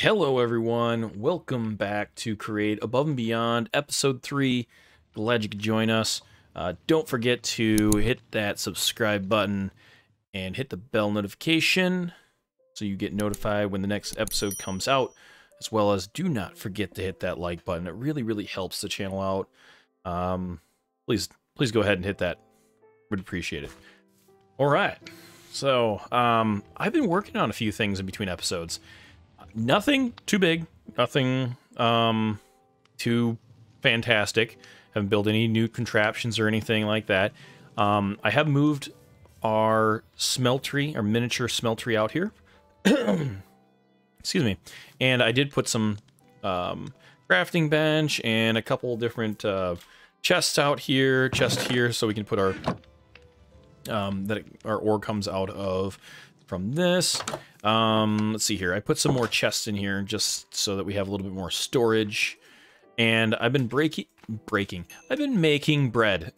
Hello everyone, welcome back to Create Above and Beyond, episode 3. Glad you could join us. Don't forget to hit that subscribe button and hit the bell notification so you get notified when the next episode comes out, as well as do not forget to hit that like button. It really helps the channel out. Please go ahead and hit that. Would appreciate it. All right, so I've been working on a few things in between episodes. Nothing too big, nothing too fantastic. Haven't built any new contraptions or anything like that. I have moved our smeltery, our miniature smeltery out here. Excuse me. And I did put some crafting bench and a couple different chests out here, so we can put our our ore comes out of from this. Let's see here. I put some more chests in here just so that we have a little bit more storage. And I've been making bread.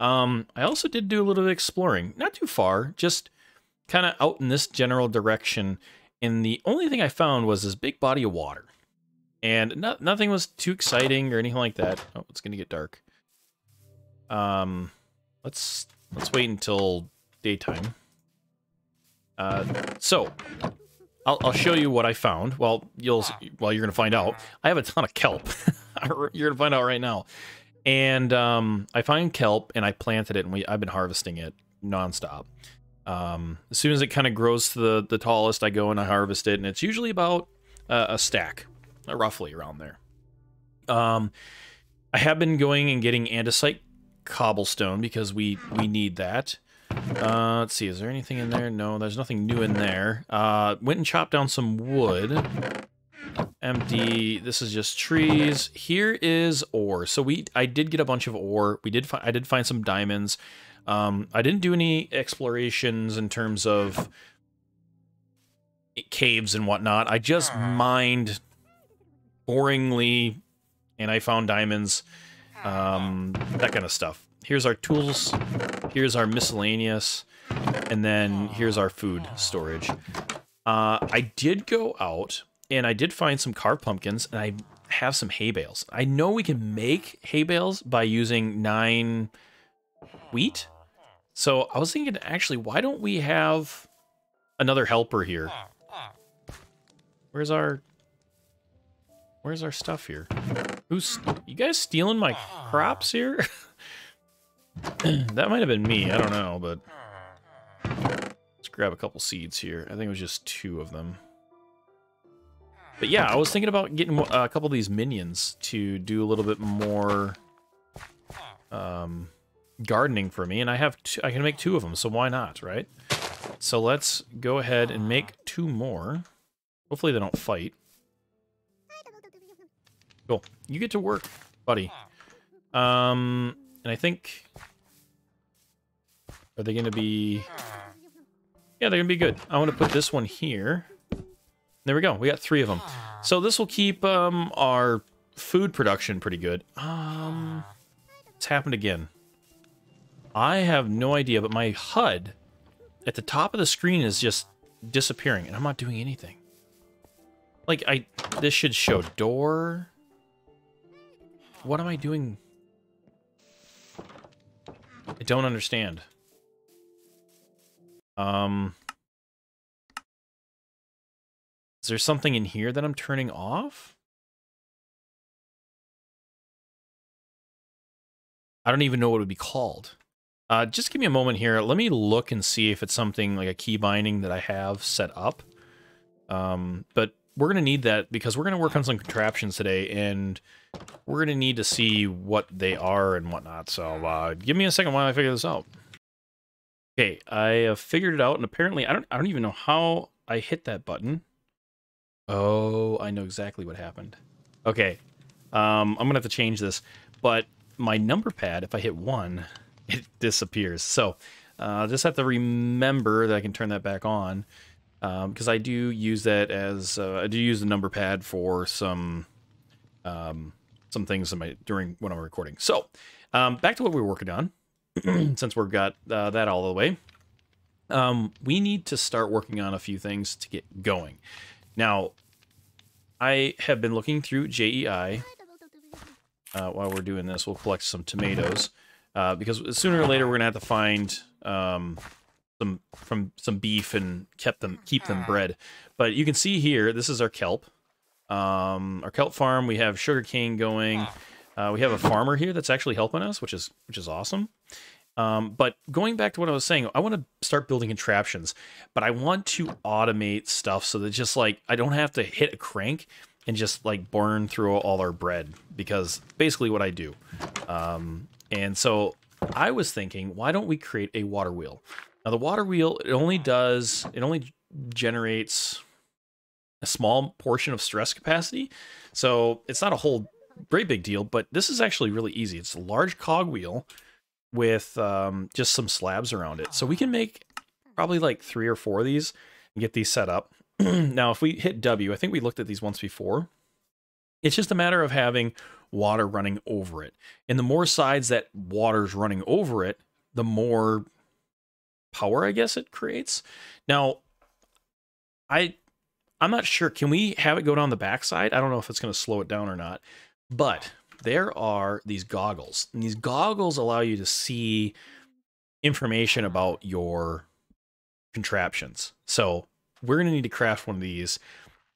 I also did do a little bit of exploring. Not too far, just kind of out in this general direction. And the only thing I found was this big body of water. And nothing was too exciting or anything like that. Oh, it's going to get dark. Let's wait until daytime. So I'll show you what I found. Well, you're gonna find out. I have a ton of kelp. You're gonna find out right now. And I find kelp and I planted it, and I've been harvesting it nonstop. As soon as it kind of grows to the tallest, I go and I harvest it, and it's usually about a stack, roughly around there. I have been going and getting andesite cobblestone because we need that. Let's see, is there anything in there? No, there's nothing new in there. Went and chopped down some wood. Empty. This is just trees. Here is ore. So I did get a bunch of ore. I did find some diamonds. I didn't do any explorations in terms of caves and whatnot. I just mined boringly, and I found diamonds. That kind of stuff. Here's our tools, here's our miscellaneous, and then here's our food storage. I did go out, and I did find some carved pumpkins, and I have some hay bales. I know we can make hay bales by using 9 wheat. So I was thinking, actually, why don't we have another helper here? Where's our stuff here? You guys stealing my crops here? That might have been me, I don't know, but let's grab a couple seeds here. I think it was just 2 of them. But yeah, I was thinking about getting a couple of these minions to do a little bit more gardening for me, and I can make 2 of them, so why not, right? So let's go ahead and make 2 more. Hopefully they don't fight. Cool. You get to work, buddy. And I think, are they going to be, yeah, they're going to be good. I want to put this one here. There we go. We got 3 of them. So this will keep our food production pretty good. It's happened again. I have no idea, but my HUD at the top of the screen is just disappearing, and I'm not doing anything. Like, this should show door. What am I doing? I don't understand. Is there something in here that I'm turning off? I don't even know what it would be called. Just give me a moment here. Let me look and see if it's something like a key binding that I have set up. But we're going to need that because we're going to work on some contraptions today, and we're going to need to see what they are and whatnot. So give me a second while I figure this out. Okay, I have figured it out, and apparently I don't even know how I hit that button. Oh, I know exactly what happened. Okay, I'm going to have to change this, but my number pad, if I hit 1, it disappears. So I just have to remember that I can turn that back on. Because I do use that as I do use the number pad for some things in when I'm recording. So back to what we were working on, since we've got that all the way. We need to start working on a few things to get going. Now I have been looking through JEI. While we're doing this, we'll collect some tomatoes. Because sooner or later we're gonna have to find some beef and keep them bred. But you can see here, this is our kelp. Our kelp farm. We have sugarcane going. We have a farmer here that's actually helping us, which is awesome. But going back to what I was saying, I want to start building contraptions, but I want to automate stuff so that just like I don't have to hit a crank and just like burn through all our bread, because basically what I do. And so I was thinking, why don't we create a water wheel? Now the water wheel, it only generates a small portion of stress capacity, so it's not a whole great big deal. But this is actually really easy. It's a large cog wheel with just some slabs around it. So we can make probably like 3 or 4 of these and get these set up. Now, if we hit W, I think we looked at these once before. It's just a matter of having water running over it. And the more sides that water's running over it, the more power, I guess, it creates. Now, I'm not sure. Can we have it go down the backside? I don't know if it's going to slow it down or not. But there are these goggles, and these goggles allow you to see information about your contraptions. So we're going to need to craft one of these.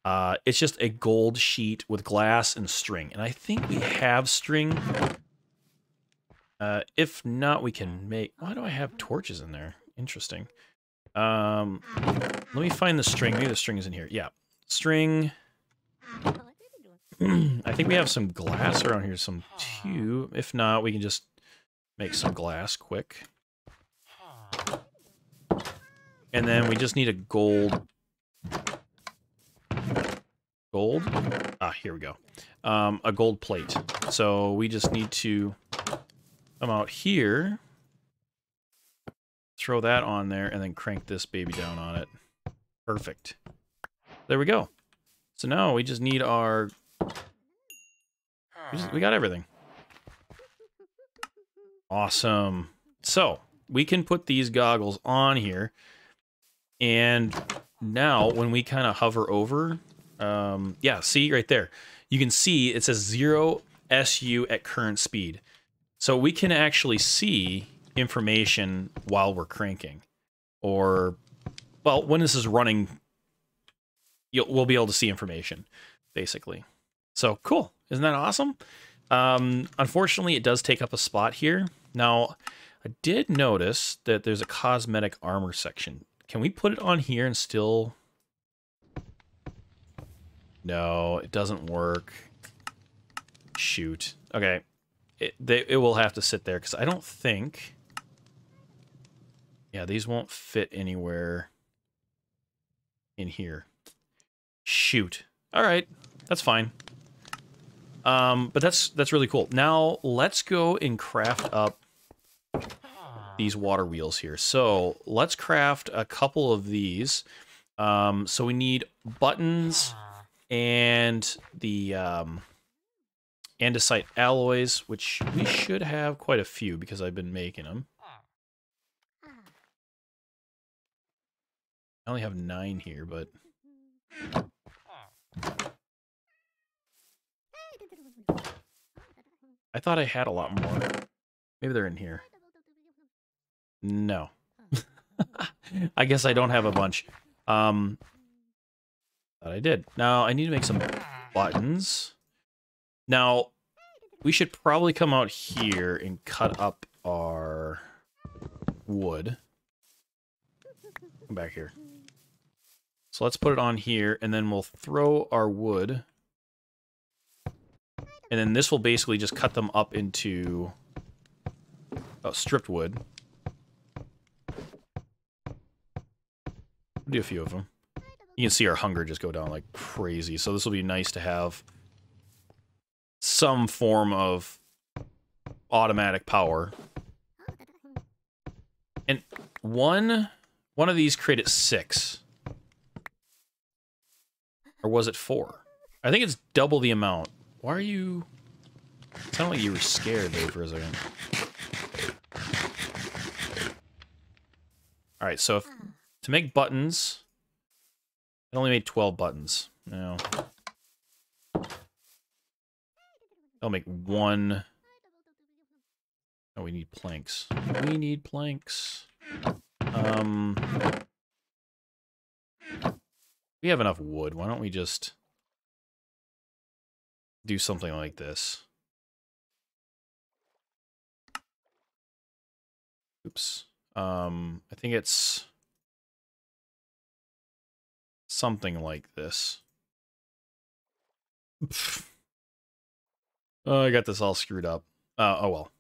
It's just a gold sheet with glass and string, and I think we have string. If not, we can make... Why do I have torches in there? Interesting. Let me find the string. Maybe the string is in here. Yeah, string. I think we have some glass around here, some too. If not, we can just make some glass quick. And then we just need a gold? Ah, here we go. A gold plate. So we just need to come out here, throw that on there, and then crank this baby down on it. Perfect. There we go. So now we just need our... We got everything. Awesome. So we can put these goggles on here, and now when we kind of hover over, yeah, see right there, you can see it says 0 SU at current speed. So we can actually see information while we're cranking, or well, when this is running, we'll be able to see information, basically. So cool. Isn't that awesome? Unfortunately, it does take up a spot here. Now, I did notice that there's a cosmetic armor section. Can we put it on here and still... No, it doesn't work. Shoot. Okay. It will have to sit there, because I don't think... Yeah, these won't fit anywhere in here. Shoot. All right. That's fine. But that's really cool. Now let's go and craft up these water wheels here. So let's craft a couple of these. So we need buttons and the andesite alloys, which we should have quite a few because I've been making them. I only have 9 here, but... I thought I had a lot more. Maybe they're in here. No. I guess I don't have a bunch. Thought I did. Now, I need to make some buttons. Now, we should probably come out here and cut up our wood. Come back here. So let's put it on here, and then we'll throw our wood... And then this will basically just cut them up into stripped wood. We'll do a few of them. You can see our hunger just go down like crazy. So this will be nice to have some form of automatic power. And one of these created 6. Or was it 4? I think it's double the amount. Why are you... It sounded like you were scared there for a second. Alright, so if, to make buttons... I only made 12 buttons. No. I'll make one. Oh, we need planks. We need planks. We have enough wood. Why don't we just do something like this? Oops. I think it's something like this. Oh, I got this all screwed up. Oh well.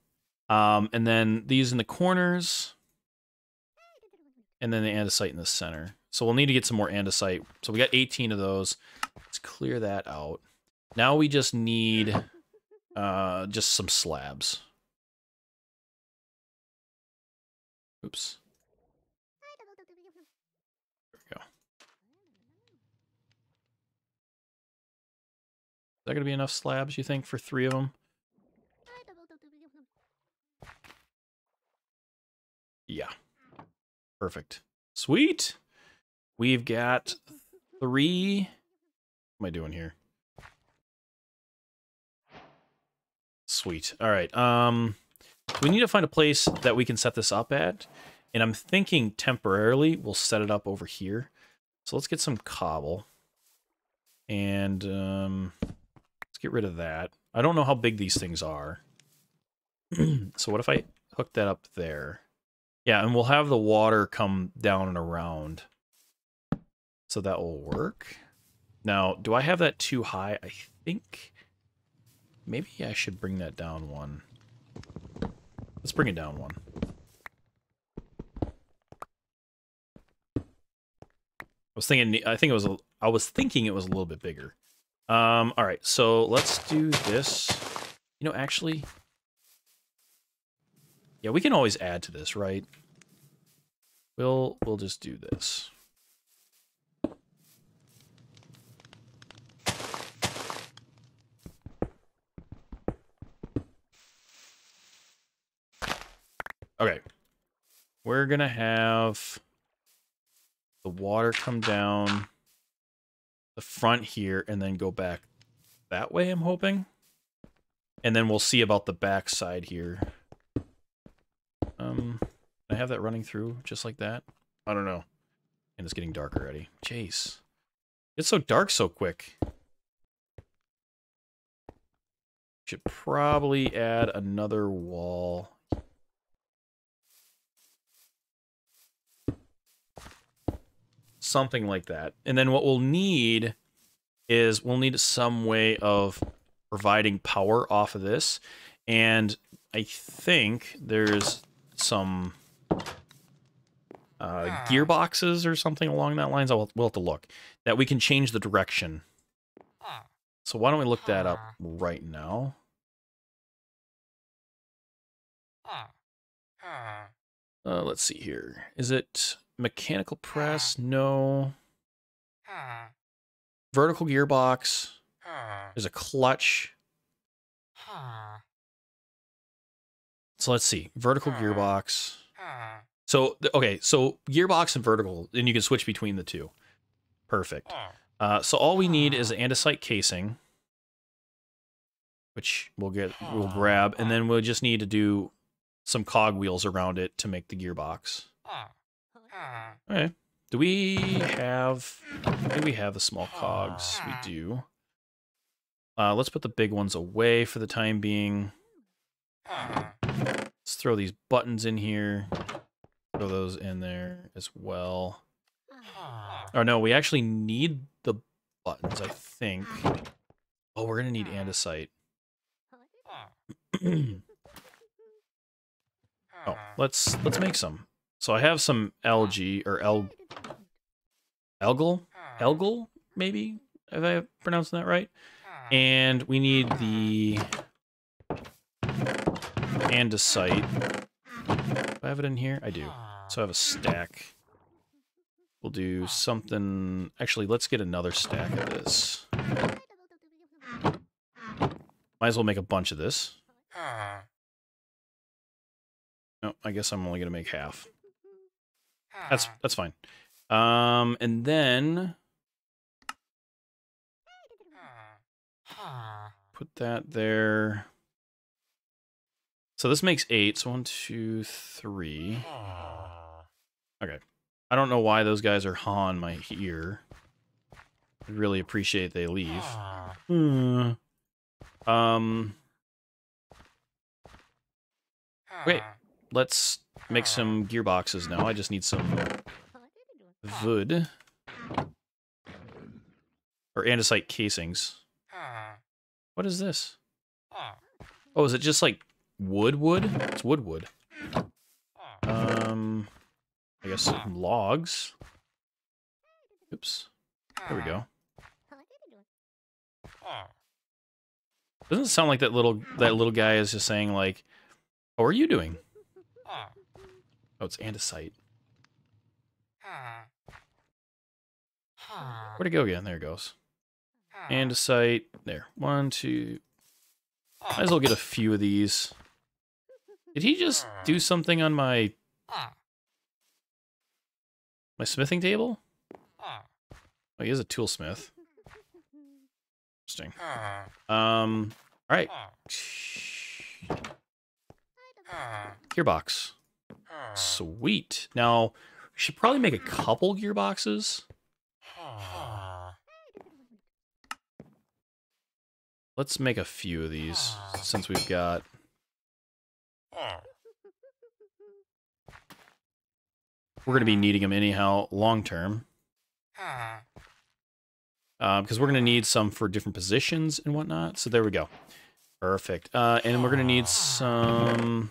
And then these in the corners. And then the andesite in the center. So we'll need to get some more andesite. So we got 18 of those. Let's clear that out. Now we just need just some slabs. Oops. There we go. Is that gonna be enough slabs, you think, for 3 of them? Yeah. Perfect. Sweet. We've got 3. What am I doing here? Sweet. All right. We need to find a place that we can set this up at. And I'm thinking temporarily we'll set it up over here. So let's get some cobble. And let's get rid of that. I don't know how big these things are. So what if I hook that up there? Yeah, and we'll have the water come down and around. So that will work. Now, do I have that too high? I think maybe I should bring that down one. Let's bring it down one. I was thinking it was a little bit bigger. All right, so let's do this. You know, actually, yeah, we can always add to this, right? We'll just do this. Okay, we're gonna have the water come down the front here and then go back that way, I'm hoping. And then we'll see about the back side here. I have that running through just like that. I don't know. And it's getting dark already. Jeez. It's so dark so quick. Should probably add another wall. Something like that. And then what we'll need is we'll need some way of providing power off of this. And I think there's some gearboxes or something along that lines. We'll have to look. That we can change the direction. So why don't we look that up right now? Let's see here. Is it... mechanical press, no. Vertical gearbox. There's a clutch. So let's see. Vertical gearbox. So, okay, so gearbox and vertical, and you can switch between the two. Perfect. So all we need is andesite casing, which we'll grab, and then we'll just need to do some cog wheels around it to make the gearbox. Okay. Do we have... I think we have the small cogs. We do. Let's put the big ones away for the time being. Let's throw these buttons in here. Throw those in there as well. Oh, no. We actually need the buttons, I think. Oh, we're going to need andesite. Oh, let's make some. So I have some algae, or algal, maybe, if I pronounced that right. And we need the andesite. Do I have it in here? I do. So I have a stack. We'll do something. Actually, let's get another stack of this. Might as well make a bunch of this. No, I guess I'm only going to make half. That's fine. And then Put that there. So this makes 8. So 1, 2, 3. Okay. I don't know why those guys are on my ear. I'd really appreciate they leave. Okay, let's make some gearboxes now. I just need some wood. Or andesite casings. What is this? Oh, is it just like wood? It's wood. I guess some logs. Oops. There we go. Doesn't it sound like that little guy is just saying like, "How are you doing?" Oh, it's andesite. Where'd it go again? There it goes. Andesite. There. 1, 2. Might as well get a few of these. Did he just do something on my smithing table? Oh, he is a toolsmith. Interesting. All right. Gearbox. Sweet. Now, we should probably make a couple gearboxes. Let's make a few of these since we've got... We're going to be needing them anyhow long term. Because we're going to need some for different positions and whatnot. So there we go. Perfect. And we're going to need some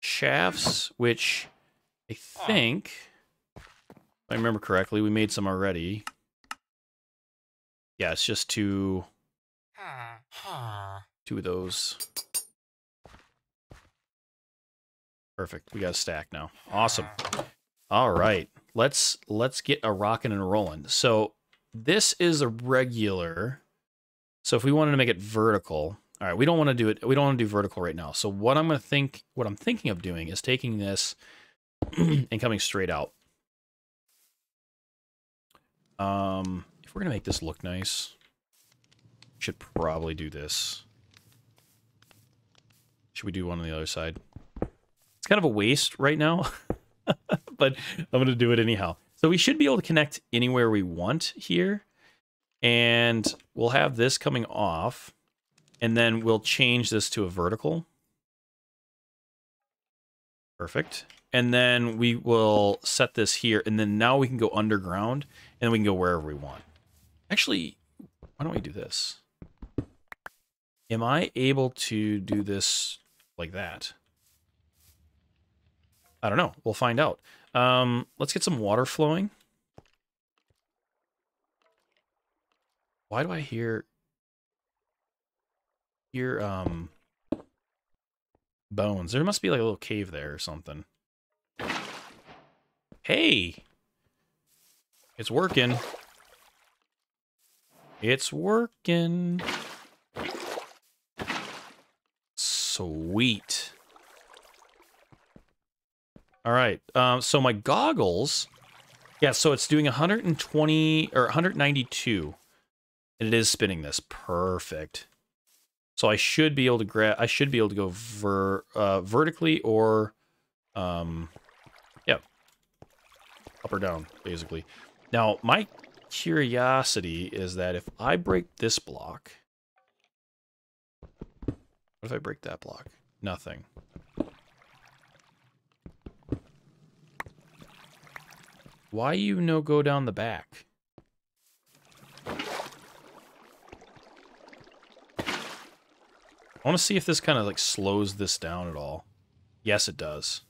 shafts, which I think, if I remember correctly, we made some already. Yeah, it's just two of those. Perfect. We got a stack now. Awesome. All right. Let's get a rockin' and a rollin'. So this is a regular. So if we wanted to make it vertical, all right, we don't want to do vertical right now. So what I'm thinking of doing is taking this and coming straight out. If we're gonna make this look nice, should probably do this. Should we do one on the other side? It's kind of a waste right now. But I'm going to do it anyhow. So we should be able to connect anywhere we want here. And we'll have this coming off. And then we'll change this to a vertical. Perfect. And then we will set this here. And then now we can go underground. And we can go wherever we want. Actually, why don't we do this? Am I able to do this like that? I don't know. We'll find out. Let's get some water flowing. Why do I hear bones? There must be like a little cave there or something. Hey! It's working. It's working. Sweet. All right, so my goggles, yeah, so it's doing 120, or 192, and it is spinning this. Perfect. So I should be able to go vertically or, yeah, up or down, basically. Now, my curiosity is that if I break this block, what if I break that block? Nothing. Why you no go down the back? I want to see if this kind of like slows this down at all. Yes, it does.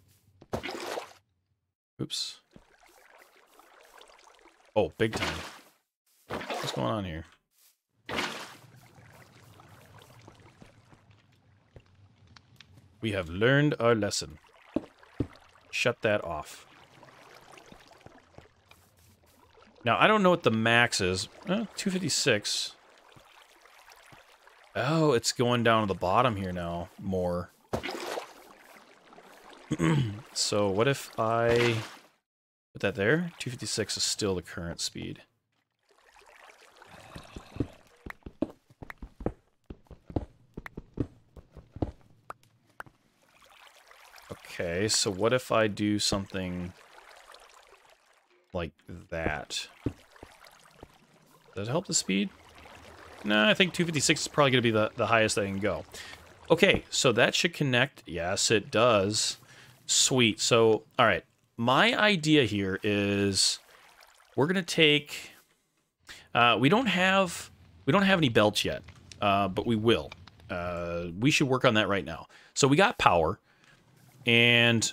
Oops. Oh, big time. What's going on here? We have learned our lesson. Shut that off. Now, I don't know what the max is. 256. Oh, it's going down to the bottom here now. More. So, what if I put that there? 256 is still the current speed. Okay, so what if I do something like that? Does it help the speed? No, I think 256 is probably going to be the highest I can go. Okay, so that should connect. Yes, it does. Sweet. So, all right. My idea here is we're going to take... We don't have any belts yet, but we will. We should work on that right now. So we got power, and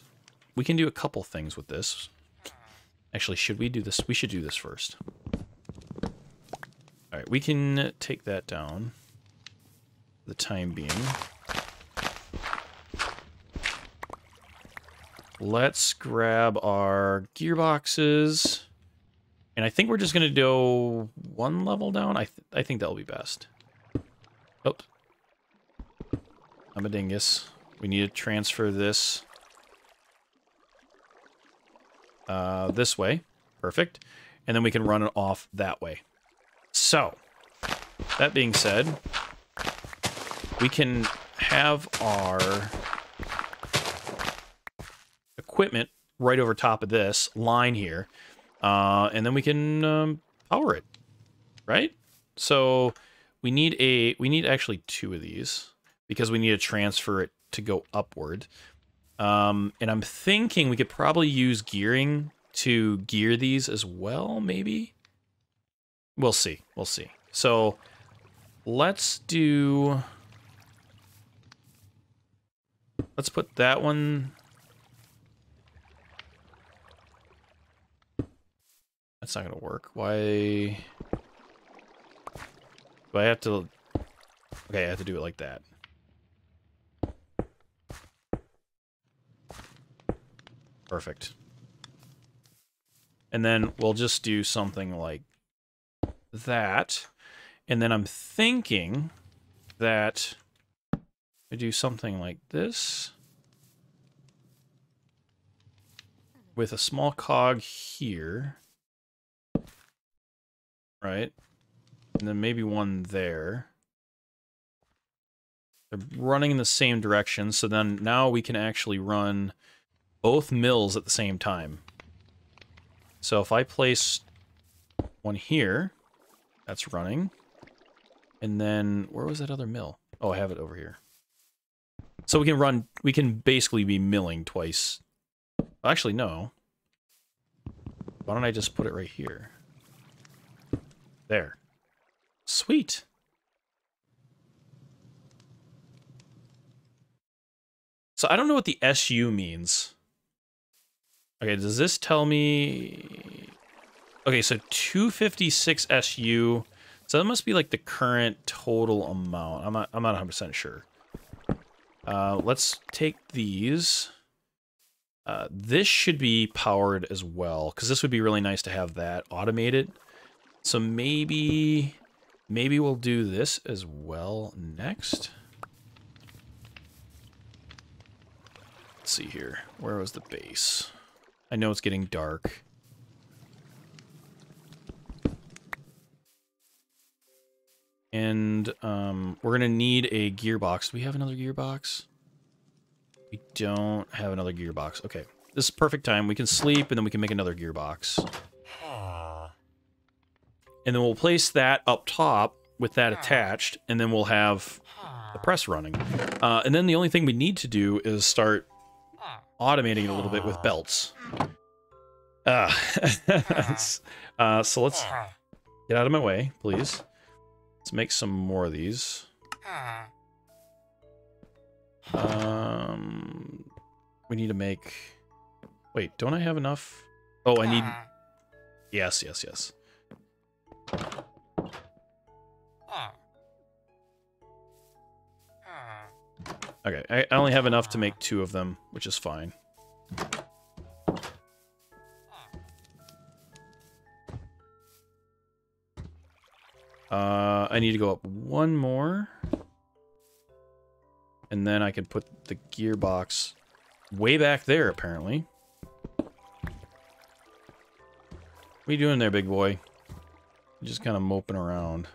we can do a couple things with this. Actually, should we do this? We should do this first. All right, we can take that down for the time being. Let's grab our gearboxes. And I think we're just going to go one level down. I think that'll be best. Oh. I'm a dingus. We need to transfer this this way. Perfect. And then we can run it off that way. So, that being said, we can have our equipment right over top of this line here, and then we can power it, right? So we need actually two of these because we need to transfer it to go upward. And I'm thinking we could probably use gearing to gear these as well, maybe. We'll see. We'll see. So let's do... Let's put that one... That's not going to work. Why... Do I have to... Okay, I have to do it like that. Perfect. And then we'll just do something like that, and then I'm thinking that I do something like this with a small cog here, right? And then maybe one there. They're running in the same direction, so then now we can actually run both mills at the same time. So if I place one here, that's running. And then where was that other mill? Oh, I have it over here. So we can run, we can basically be milling twice. Actually, no. Why don't I just put it right here? There. Sweet. So I don't know what the SU means. Okay, does this tell me... Okay, so 256 SU, so that must be like the current total amount. I'm not 100% sure. Let's take these. This should be powered as well, because this would be really nice to have that automated. So maybe we'll do this as well next. Let's see here. Where was the base? I know it's getting dark. And we're going to need a gearbox. Do we have another gearbox? We don't have another gearbox. Okay. This is perfect time. We can sleep, and then we can make another gearbox. And then we'll place that up top with that attached, and then we'll have the press running. And then the only thing we need to do is start automating it a little bit with belts. So let's get out of my way, please. Let's make some more of these. We need to make... Wait, don't I have enough? Oh, I need... Yes, yes, yes. Okay, I only have enough to make two of them, which is fine. I need to go up one more. And then I can put the gearbox way back there, apparently. What are you doing there, big boy? You're just kind of moping around.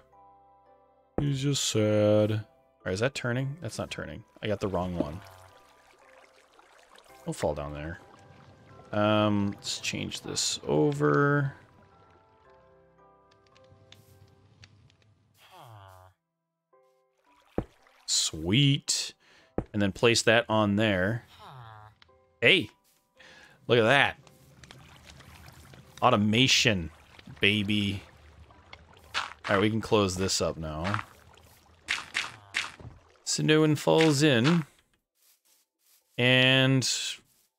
He's just sad. Alright, is that turning? That's not turning. I got the wrong one. He'll fall down there. Let's change this over. Sweet. And then place that on there. Hey, look at that. Automation, baby. All right, we can close this up now. So no one falls in. And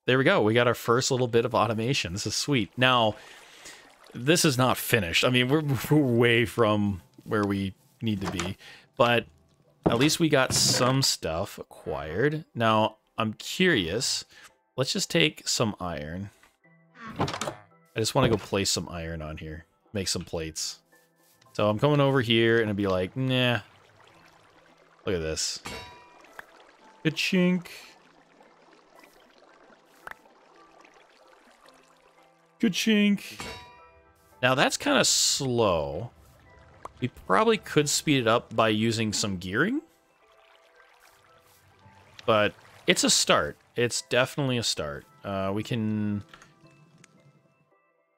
there we go. We got our first little bit of automation. This is sweet. Now, this is not finished. I mean, we're way from where we need to be, but at least we got some stuff acquired. Now, I'm curious. Let's just take some iron. I just want to go place some iron on here. Make some plates. So I'm coming over here and I'd be like, nah. Look at this. Ka-chink. Ka-chink. Now that's kind of slow. We probably could speed it up by using some gearing. But it's a start. It's definitely a start. We can...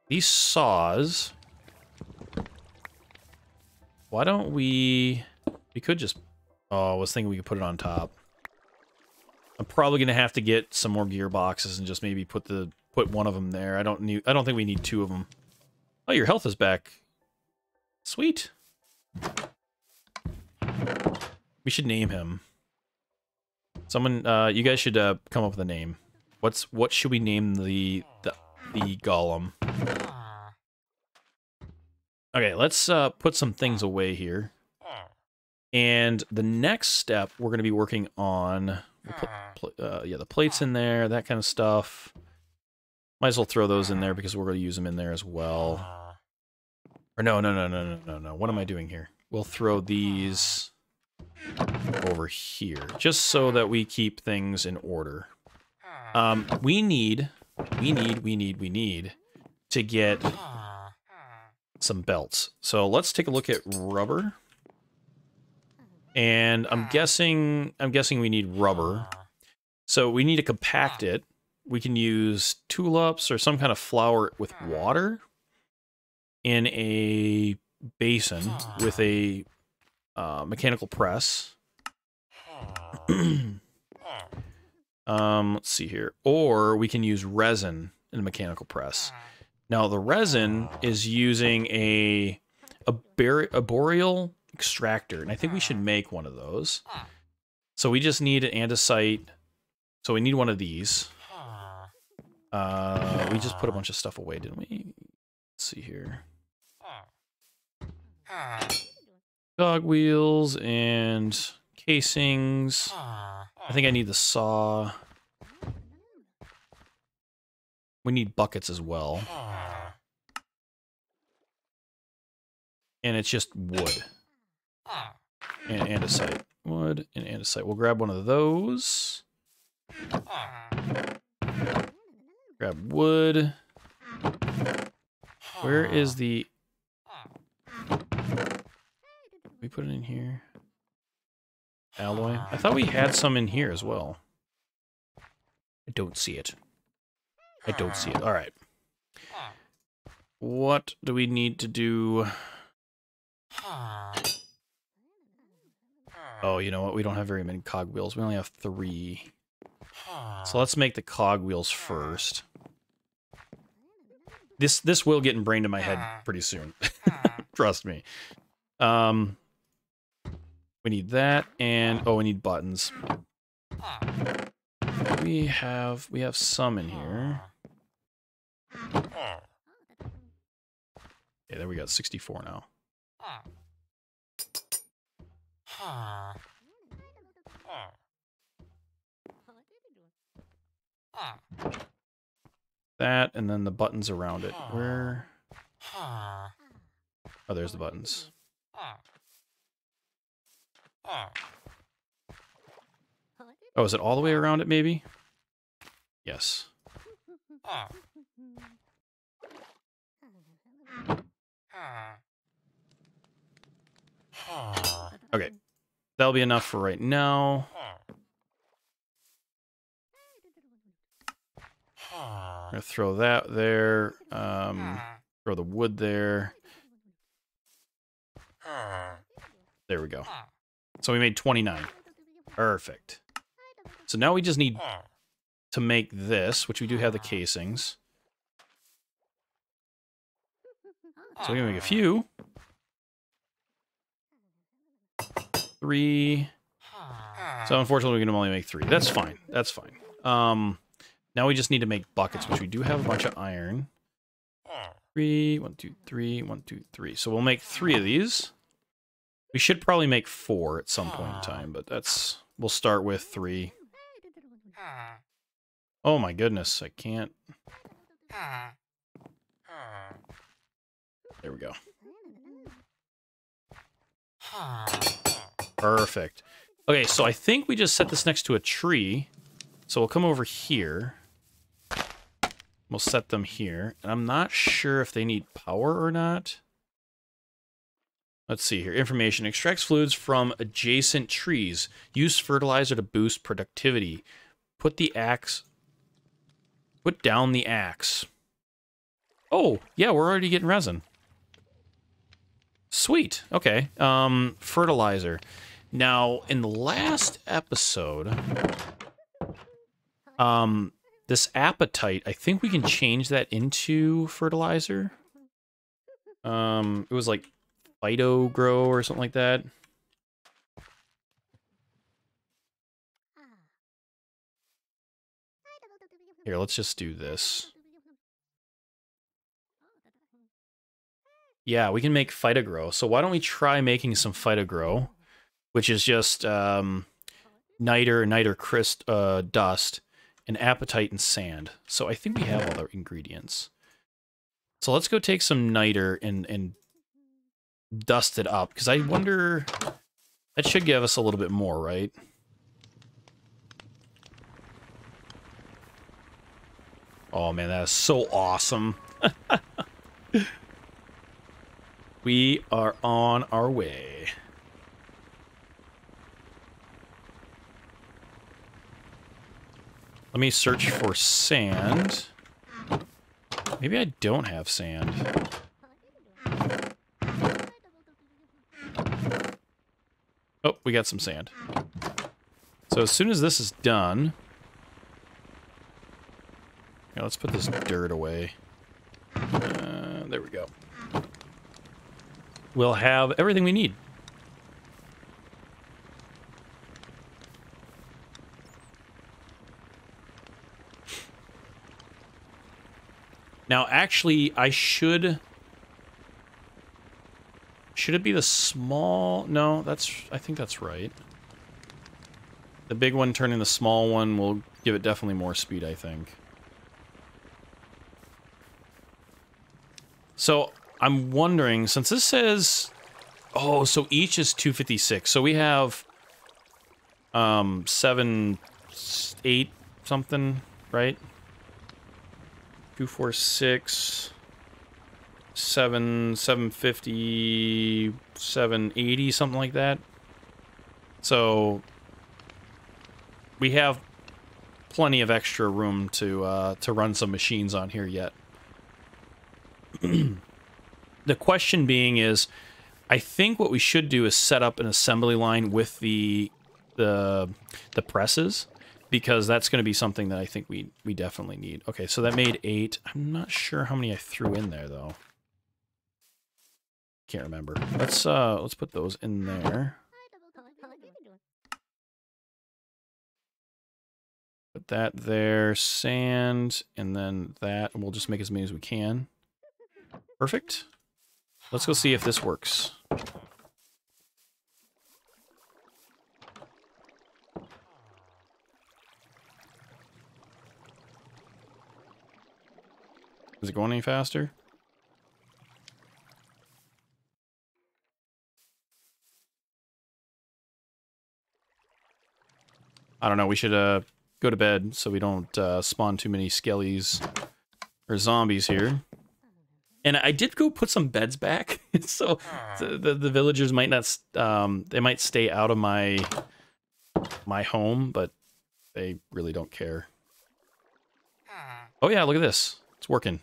These saws... Why don't we... We could just... Oh, I was thinking we could put it on top. I'm probably going to have to get some more gearboxes and just maybe put one of them there. I don't think we need two of them. Oh, your health is back. Sweet. We should name him. Someone, you guys should come up with a name. What should we name the golem? Okay, let's put some things away here. And the next step we're going to be working on, we'll put, yeah, the plates in there, that kind of stuff. Might as well throw those in there because we're going to use them in there as well. Or no. What am I doing here? We'll throw these over here, just so that we keep things in order. We need to get some belts. So let's take a look at rubber. And I'm guessing we need rubber. So we need to compact it. We can use tulips or some kind of flour with water in a basin with a mechanical press. Let's see here. Or we can use resin in a mechanical press. Now the resin is using a boreal extractor, and I think we should make one of those. So we just need an andesite. So we need one of these. We just put a bunch of stuff away, didn't we? Let's see here. Dog wheels and casings. I think I need the saw. We need buckets as well. And it's just wood. And andesite. Wood and andesite. We'll grab one of those. Grab wood. Where is the... We put it in here. Alloy. I thought we had some in here as well. I don't see it. I don't see it. All right. What do we need to do? Oh, you know what? We don't have very many cogwheels. We only have 3. So let's make the cogwheels first. This will get ingrained in my head pretty soon. Trust me. We need that, and oh, we need buttons. We have some in here. Yeah, there we go. 64 now. That, and then the buttons around it. Where? Oh, there's the buttons. Oh, is it all the way around it, maybe? Yes. Okay. That'll be enough for right now. I'm gonna throw that there. Throw the wood there. There we go. So we made 29. Perfect. So now we just need to make this, which we do have the casings. So we're gonna make a few. 3. So unfortunately we can only make 3. That's fine. That's fine. Now we just need to make buckets, which we do have a bunch of iron. 3, 1, 2, 3, 1, 2, 3. So we'll make 3 of these. We should probably make 4 at some point in time, but that's, we'll start with 3. Oh my goodness, I can't. There we go. Perfect. Okay, so I think we just set this next to a tree. So we'll come over here. We'll set them here. And I'm not sure if they need power or not. Let's see here. Information. Extracts fluids from adjacent trees. Use fertilizer to boost productivity. Put the axe. Put down the axe. Oh, yeah, we're already getting resin. Sweet. Okay. Fertilizer. Now, in the last episode, this appetite, I think we can change that into fertilizer. It was like phyto grow or something like that. Here, let's just do this. Yeah, we can make phytogrow. So why don't we try making some phytogrow, which is just niter dust, and apatite and sand. So I think we have all the ingredients. So let's go take some niter and dust it up, because I wonder, that should give us a little bit more, right? Oh man, that is so awesome. We are on our way. Let me search for sand. Maybe I don't have sand. Oh, we got some sand. So as soon as this is done, yeah, let's put this dirt away. There we go. We'll have everything we need. Now, actually, I should... Should it be the small... No, that's... I think that's right. The big one turning the small one will give it definitely more speed, I think. So... I'm wondering, since this says, oh, so each is 256. So we have 7, 8 something, right? 246, 7, 750, 780, something like that. So we have plenty of extra room to run some machines on here yet. The question being is, I think what we should do is set up an assembly line with the presses, because that's going to be something that I think we definitely need. Okay, so that made 8. I'm not sure how many I threw in there though. Can't remember. Let's put those in there. Put that there, sand, and then that, and we'll just make as many as we can. Perfect. Let's go see if this works. Is it going any faster? I don't know. We should go to bed so we don't spawn too many skellies or zombies here. And I did go put some beds back, so the villagers might not, they might stay out of my home, but they really don't care. Oh yeah, look at this. It's working.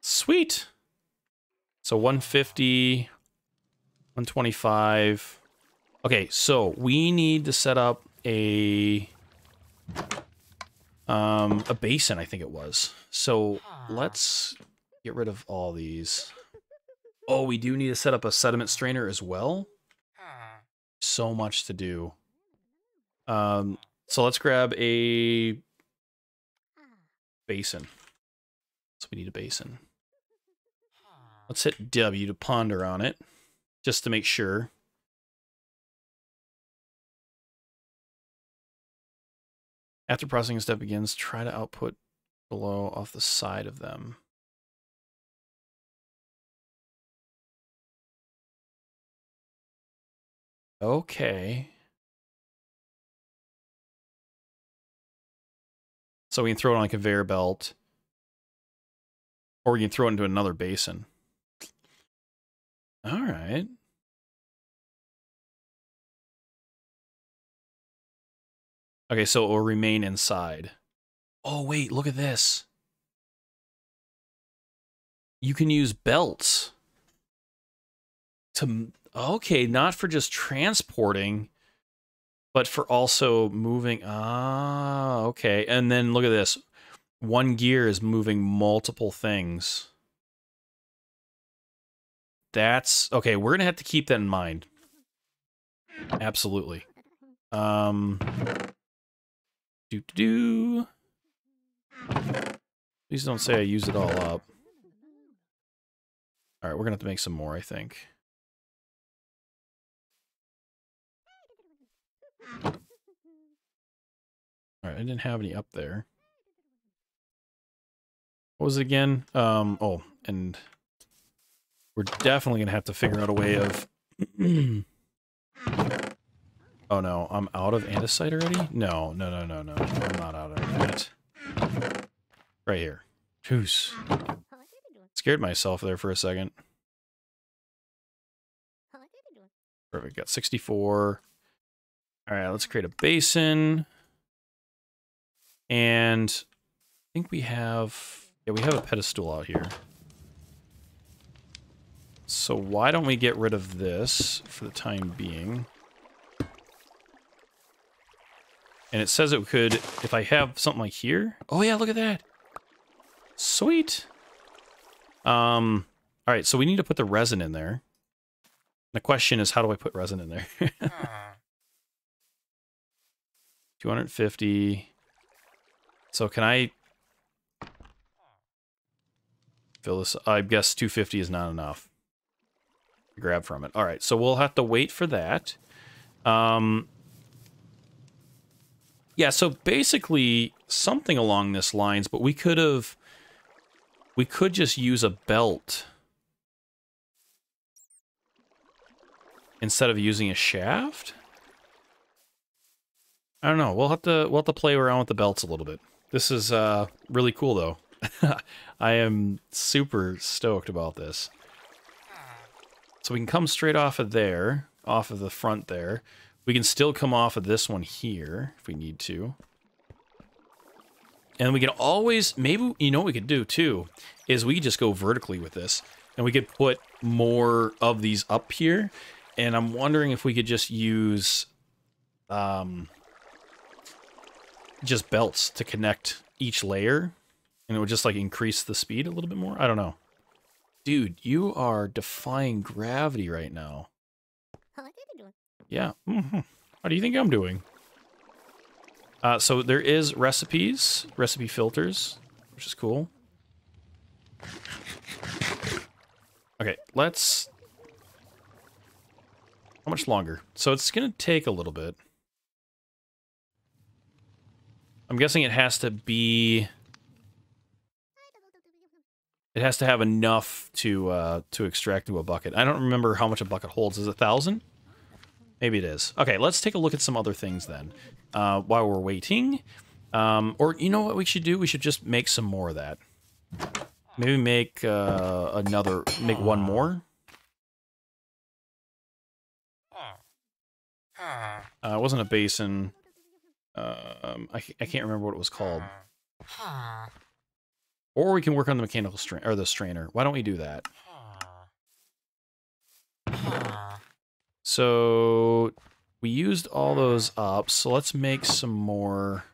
Sweet. So 150, 125. Okay, so we need to set up a basin, I think it was. So let's get rid of all these. Oh, we do need to set up a sediment strainer as well. So much to do. So let's grab a basin. So we need a basin. Let's hit W to ponder on it, just to make sure. After processing step begins, try to output below off the side of them. Okay. So we can throw it on a conveyor belt. Or we can throw it into another basin. All right. Okay, so it will remain inside. Oh, wait, look at this. You can use belts to... Okay, not for just transporting, but for also moving. Ah, okay. And then look at this. One gear is moving multiple things. That's... Okay, we're going to have to keep that in mind. Absolutely. Please don't say I used it all up. All right, we're going to have to make some more, I think. All right, I didn't have any up there. What was it again? Oh, and we're definitely going to have to figure out a way of... Oh no, I'm out of andesite already? No, no, no, no, no. I'm not out of it. Right here. Jeez. Scared myself there for a second. Perfect, got 64. All right, let's create a basin. And I think we have... Yeah, we have a pedestal out here. So why don't we get rid of this for the time being? And it says it could, if I have something like here. Oh yeah, look at that. Sweet. All right, so we need to put the resin in there. The question is, how do I put resin in there? 250. So can I fill this? I guess 250 is not enough to grab from it. All right, so we'll have to wait for that. Yeah, so basically something along this lines, but we could just use a belt instead of using a shaft. I don't know. We'll have to play around with the belts a little bit. This is really cool though. I am super stoked about this. So we can come straight off of there, off of the front there. We can still come off of this one here if we need to. And we can always, maybe, you know what we could do too, is we could just go vertically with this. And we could put more of these up here. And I'm wondering if we could just use just belts to connect each layer. And it would just like increase the speed a little bit more. I don't know. Dude, you are defying gravity right now. Yeah. Mm-hmm. How do you think I'm doing? So there is recipes, recipe filters, which is cool. Okay, let's... How much longer? So it's going to take a little bit. I'm guessing it has to be... It has to have enough to extract into a bucket. I don't remember how much a bucket holds. Is it 1,000? Maybe it is. Okay, let's take a look at some other things then while we're waiting. Or you know what we should do? We should just make some more of that. Maybe make make one more. It wasn't a basin. I can't remember what it was called. Huh. Or we can work on the mechanical strain or the strainer. Why don't we do that? Huh. So we used all those up. So let's make some more.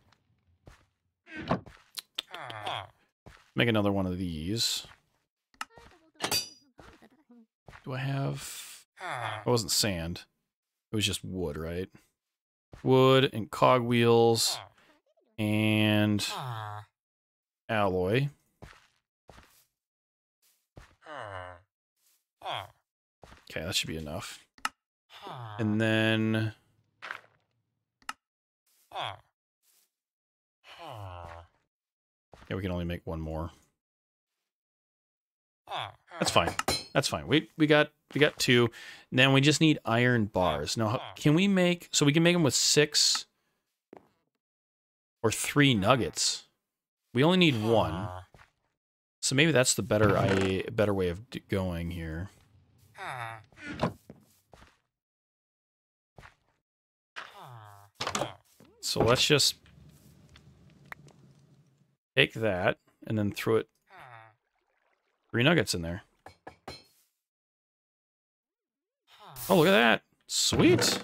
Make another one of these. Do I have? It wasn't sand. It was just wood, right? Wood and cog wheels and alloy. Okay, that should be enough. And then yeah, we can only make one more. That's fine. That's fine. We got two. Now we just need iron bars. Now can we make? So we can make them with 6 or 3 nuggets. We only need one. So maybe that's the better way of going here. So let's just take that and then throw it 3 nuggets in there. Oh, look at that. Sweet.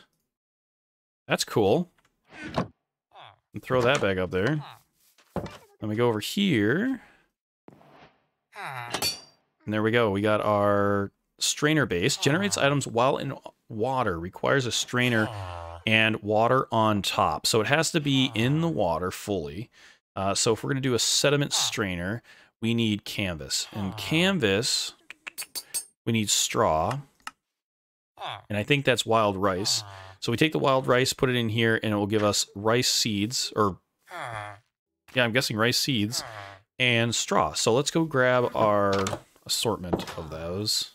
That's cool. And throw that back up there. Then we go over here. And there we go. We got our strainer base. Generates items while in water. Requires a strainer and water on top. So it has to be in the water fully. So if we're going to do a sediment strainer, we need canvas. And canvas, we need straw. And I think that's wild rice. So we take the wild rice, put it in here, and it will give us rice seeds, or yeah, I'm guessing rice seeds and straw. So let's go grab our assortment of those.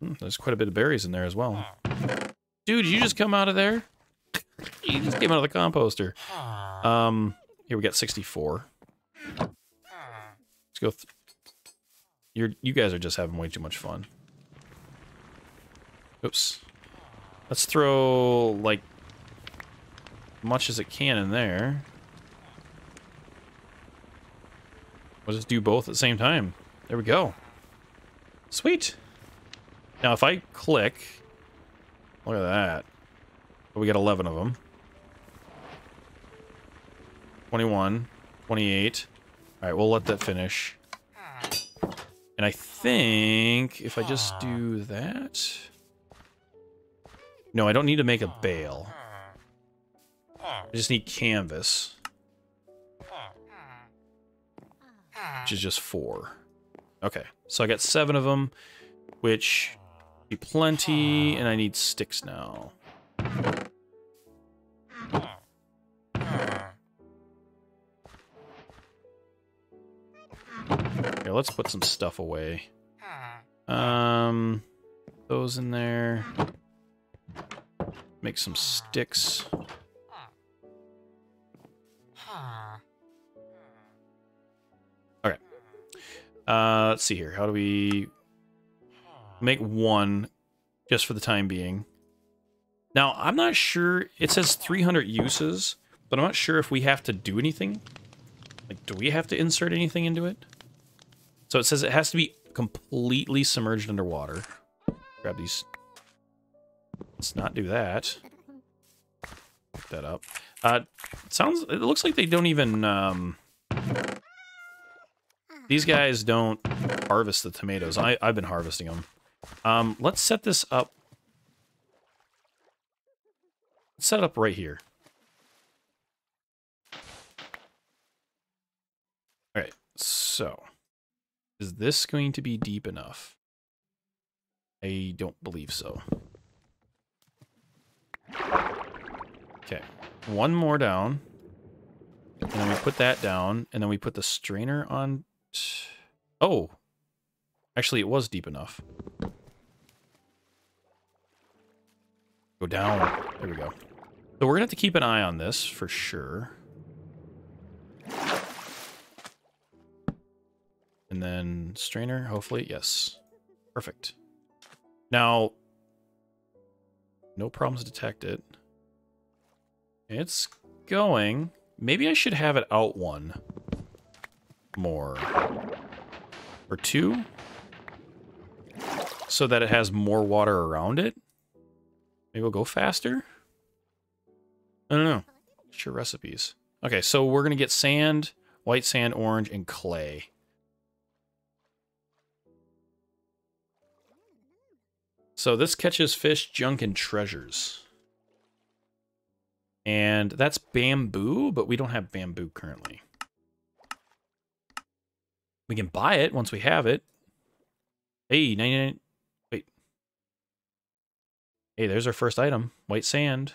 There's quite a bit of berries in there as well. Dude, you just come out of there? You just came out of the composter. Here we got 64. Let's go. You guys are just having way too much fun. Oops. Let's throw, like, much as it can in there. We'll just do both at the same time. There we go. Sweet. Now, if I click... Look at that. We got 11 of them. 21. 28. Alright, we'll let that finish. And I think if I just do that... No, I don't need to make a bale. I just need canvas. Which is just 4. Okay, so I got 7 of them, which be plenty, and I need sticks now. Here, let's put some stuff away. Those in there. Make some sticks. Okay. Let's see here. How do we make one just for the time being? Now, I'm not sure. It says 300 uses, but I'm not sure if we have to do anything. Like, do we have to insert anything into it? So it says it has to be completely submerged underwater. Grab these. Let's not do that. Pick that up. It looks like they don't even, these guys don't harvest the tomatoes. I've been harvesting them. Let's set this up. Let's set it up right here. All right, so is this going to be deep enough? I don't believe so. Okay, one more down. And then we put that down, and then we put the strainer on. Oh, actually, it was deep enough. Go down. There we go. So we're gonna have to keep an eye on this for sure. And then strainer, hopefully, yes. Perfect. Now, no problems detected. It's going. Maybe I should have it out one more or two so that it has more water around it. Maybe we'll go faster. I don't know. It's your recipes. Okay, so we're going to get sand, white sand, orange, and clay. So this catches fish, junk, and treasures. And that's bamboo, but we don't have bamboo currently. We can buy it once we have it. Hey, 99. Wait. Hey, there's our first item, white sand.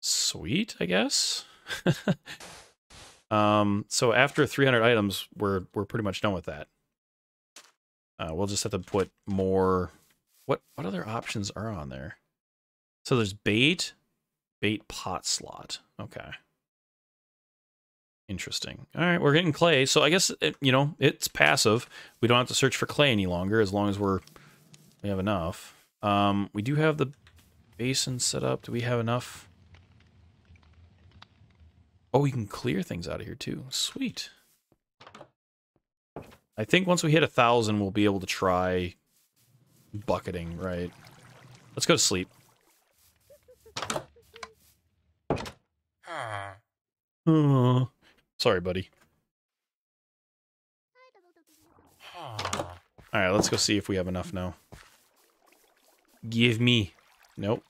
Sweet, I guess. So after 300 items, we're pretty much done with that. We'll just have to put more. What other options are on there? So there's bait pot slot. Okay. Interesting. All right, we're getting clay. So I guess it's passive. We don't have to search for clay any longer as long as we have enough. We do have the basin set up. Do we have enough? Oh, you can clear things out of here too. Sweet. I think once we hit 1,000, we'll be able to try bucketing, right? Let's go to sleep. Oh, sorry, buddy. All right, let's go see if we have enough now. Give me. Nope.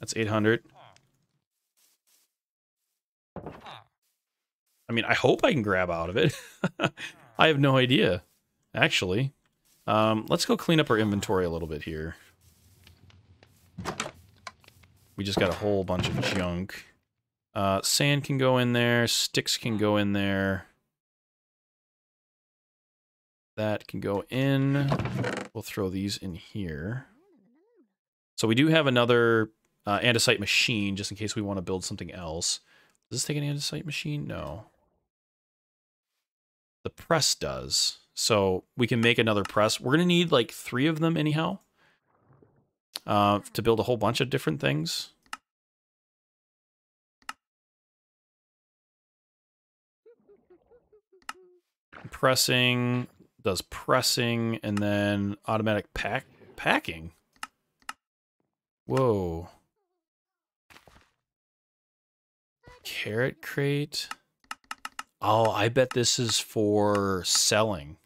That's 800. I mean, I hope I can grab out of it. I have no idea, actually. Let's go clean up our inventory a little bit here. We just got a whole bunch of junk. Sand can go in there. Sticks can go in there. That can go in. We'll throw these in here. So we do have another andesite machine, just in case we want to build something else. Does this take an andesite machine? No. The press does. So we can make another press. We're going to need like 3 of them anyhow to build a whole bunch of different things. Pressing does pressing and then automatic packing. Whoa. Carrot crate. Oh, I bet this is for selling.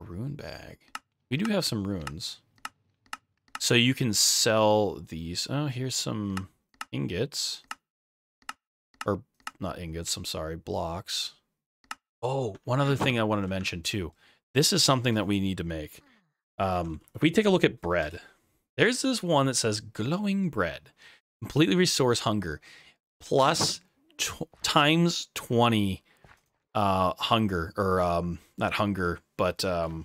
Rune bag. We do have some runes. So you can sell these. Oh, here's some ingots. Or not ingots, I'm sorry, blocks. Oh, one other thing I wanted to mention too. This is something that we need to make. If we take a look at bread, there's this one that says glowing bread. Completely restores hunger. Plus... times 20 hunger, or not hunger, but or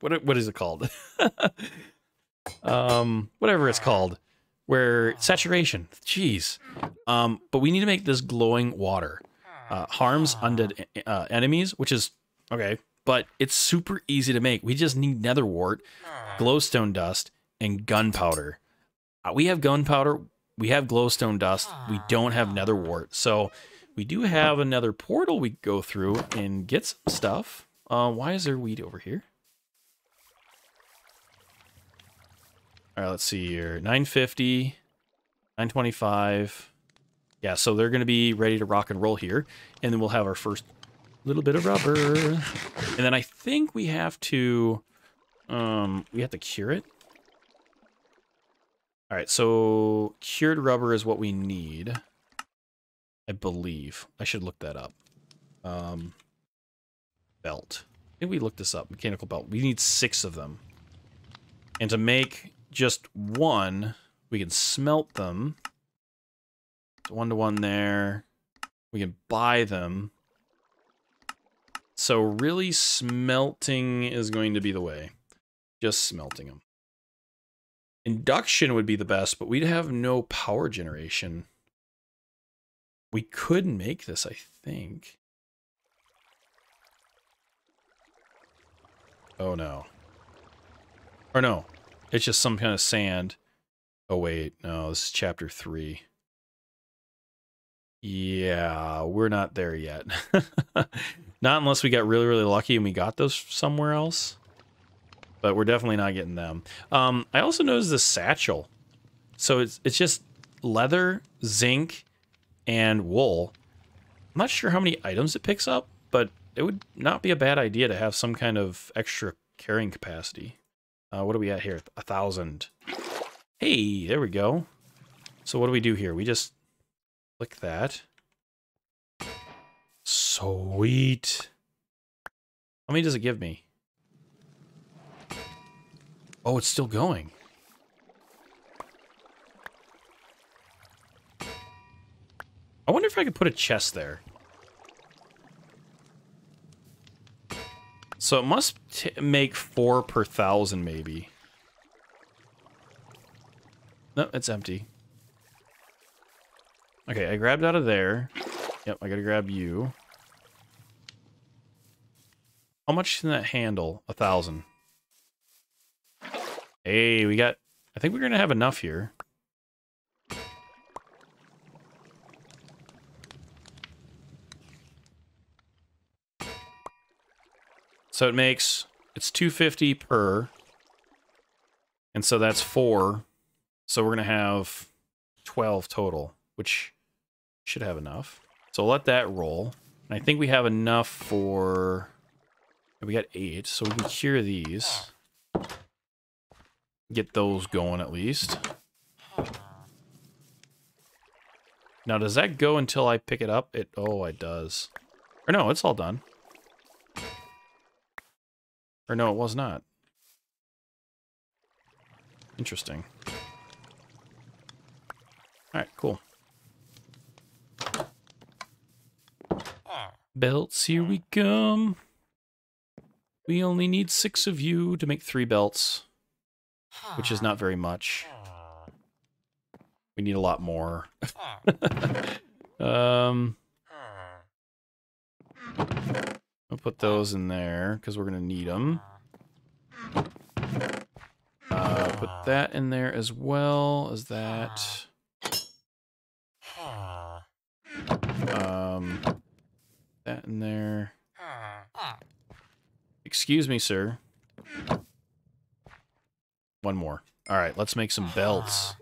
what is it called? Whatever it's called, where saturation. Jeez. But we need to make this glowing water. Harms undead enemies, which is okay, but it's super easy to make. We just need nether wart, glowstone dust, and gunpowder. We have gunpowder, we have glowstone dust, we don't have nether wart. So we do have another portal we go through and get some stuff. Why is there wheat over here? All right, let's see here. 950, 925. Yeah, so they're going to be ready to rock and roll here. And then we'll have our first little bit of rubber. And then I think we have to cure it. All right, so cured rubber is what we need, I believe. I should look that up. Belt. I think we looked this up, mechanical belt. We need 6 of them. And to make just 1, we can smelt them. It's 1 to 1 there. We can buy them. So really smelting is going to be the way. Just smelting them. Induction would be the best, but we'd have no power generation. We could make this, I think. Oh no. Or no, it's just some kind of sand. Oh wait, no, this is chapter 3. Yeah, we're not there yet. Not unless we got really, really lucky and we got those somewhere else. But we're definitely not getting them. I also noticed the satchel. So it's just leather, zinc, and wool. I'm not sure how many items it picks up, but it would not be a bad idea to have some kind of extra carrying capacity. What are we at here? 1,000. Hey, there we go. So what do we do here? We just click that. Sweet. How many does it give me? Oh, it's still going. I wonder if I could put a chest there. So it must make 4 per 1,000, maybe. No, it's empty. Okay, I grabbed out of there. Yep, I gotta grab you. How much can that handle? 1,000. Hey, we got... I think we're gonna have enough here. So it makes, it's 250 per, and so that's 4. So we're gonna have 12 total, which should have enough. So let that roll. And I think we have enough for, we got 8, so we can cure these. Get those going at least. Now does that go until I pick it up? It, oh, it does. Or no, it's all done. Or no, it was not. Interesting. Alright, cool. Belts, here we come. We only need 6 of you to make 3 belts. Which is not very much. We need a lot more. I'll put those in there, because we're going to need them. Put that in there as well as that. That in there. Excuse me, sir. One more. Alright, let's make some belts.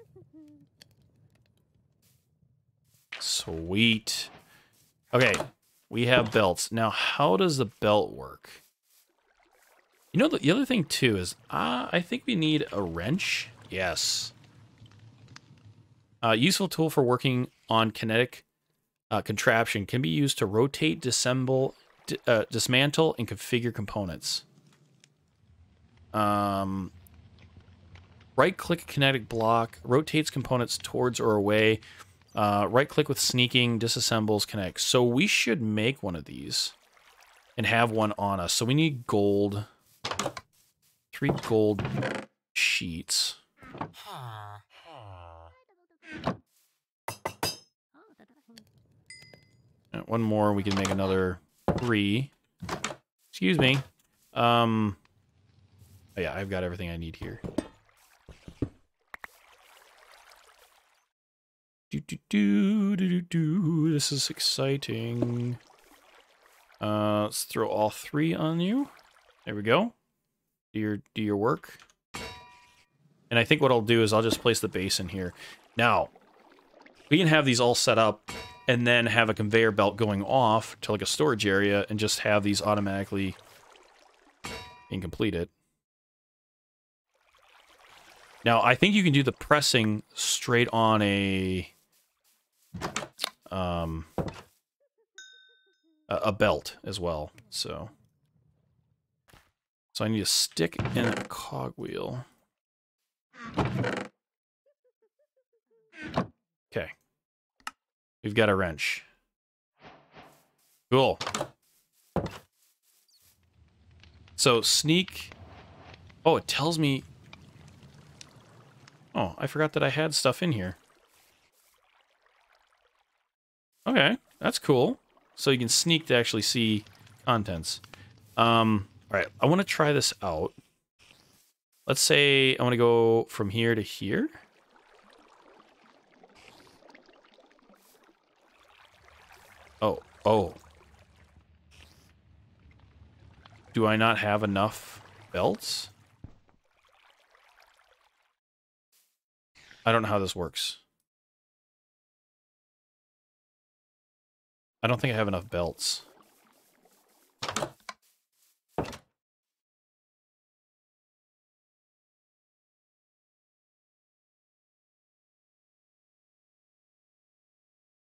Sweet. Okay. We have belts. Now, how does the belt work? You know, the other thing, too, is I think we need a wrench. Yes. Useful tool for working on kinetic contraption. Can be used to rotate, disassemble, dismantle, and configure components. Right-click kinetic block. Rotates components towards or away. Right-click with sneaking, disassembles, connects. So we should make one of these and have one on us. So we need gold, 3 gold sheets. And one more, we can make another 3. Excuse me. Oh yeah, I've got everything I need here. This is exciting. Let's throw all 3 on you. There we go. Do your work. And I think what I'll do is I'll just place the base in here. Now, we can have these all set up and then have a conveyor belt going off to like a storage area and just have these automatically incomplete it. Now, I think you can do the pressing straight on a... a belt as well. So I need a stick and a cogwheel. Okay. We've got a wrench. Cool. So sneak. Oh, it tells me. Oh, I forgot that I had stuff in here. Okay, that's cool. So you can sneak to actually see contents. All right, I want to try this out. Let's say I want to go from here to here. Oh. Do I not have enough belts? I don't know how this works. I don't think I have enough belts.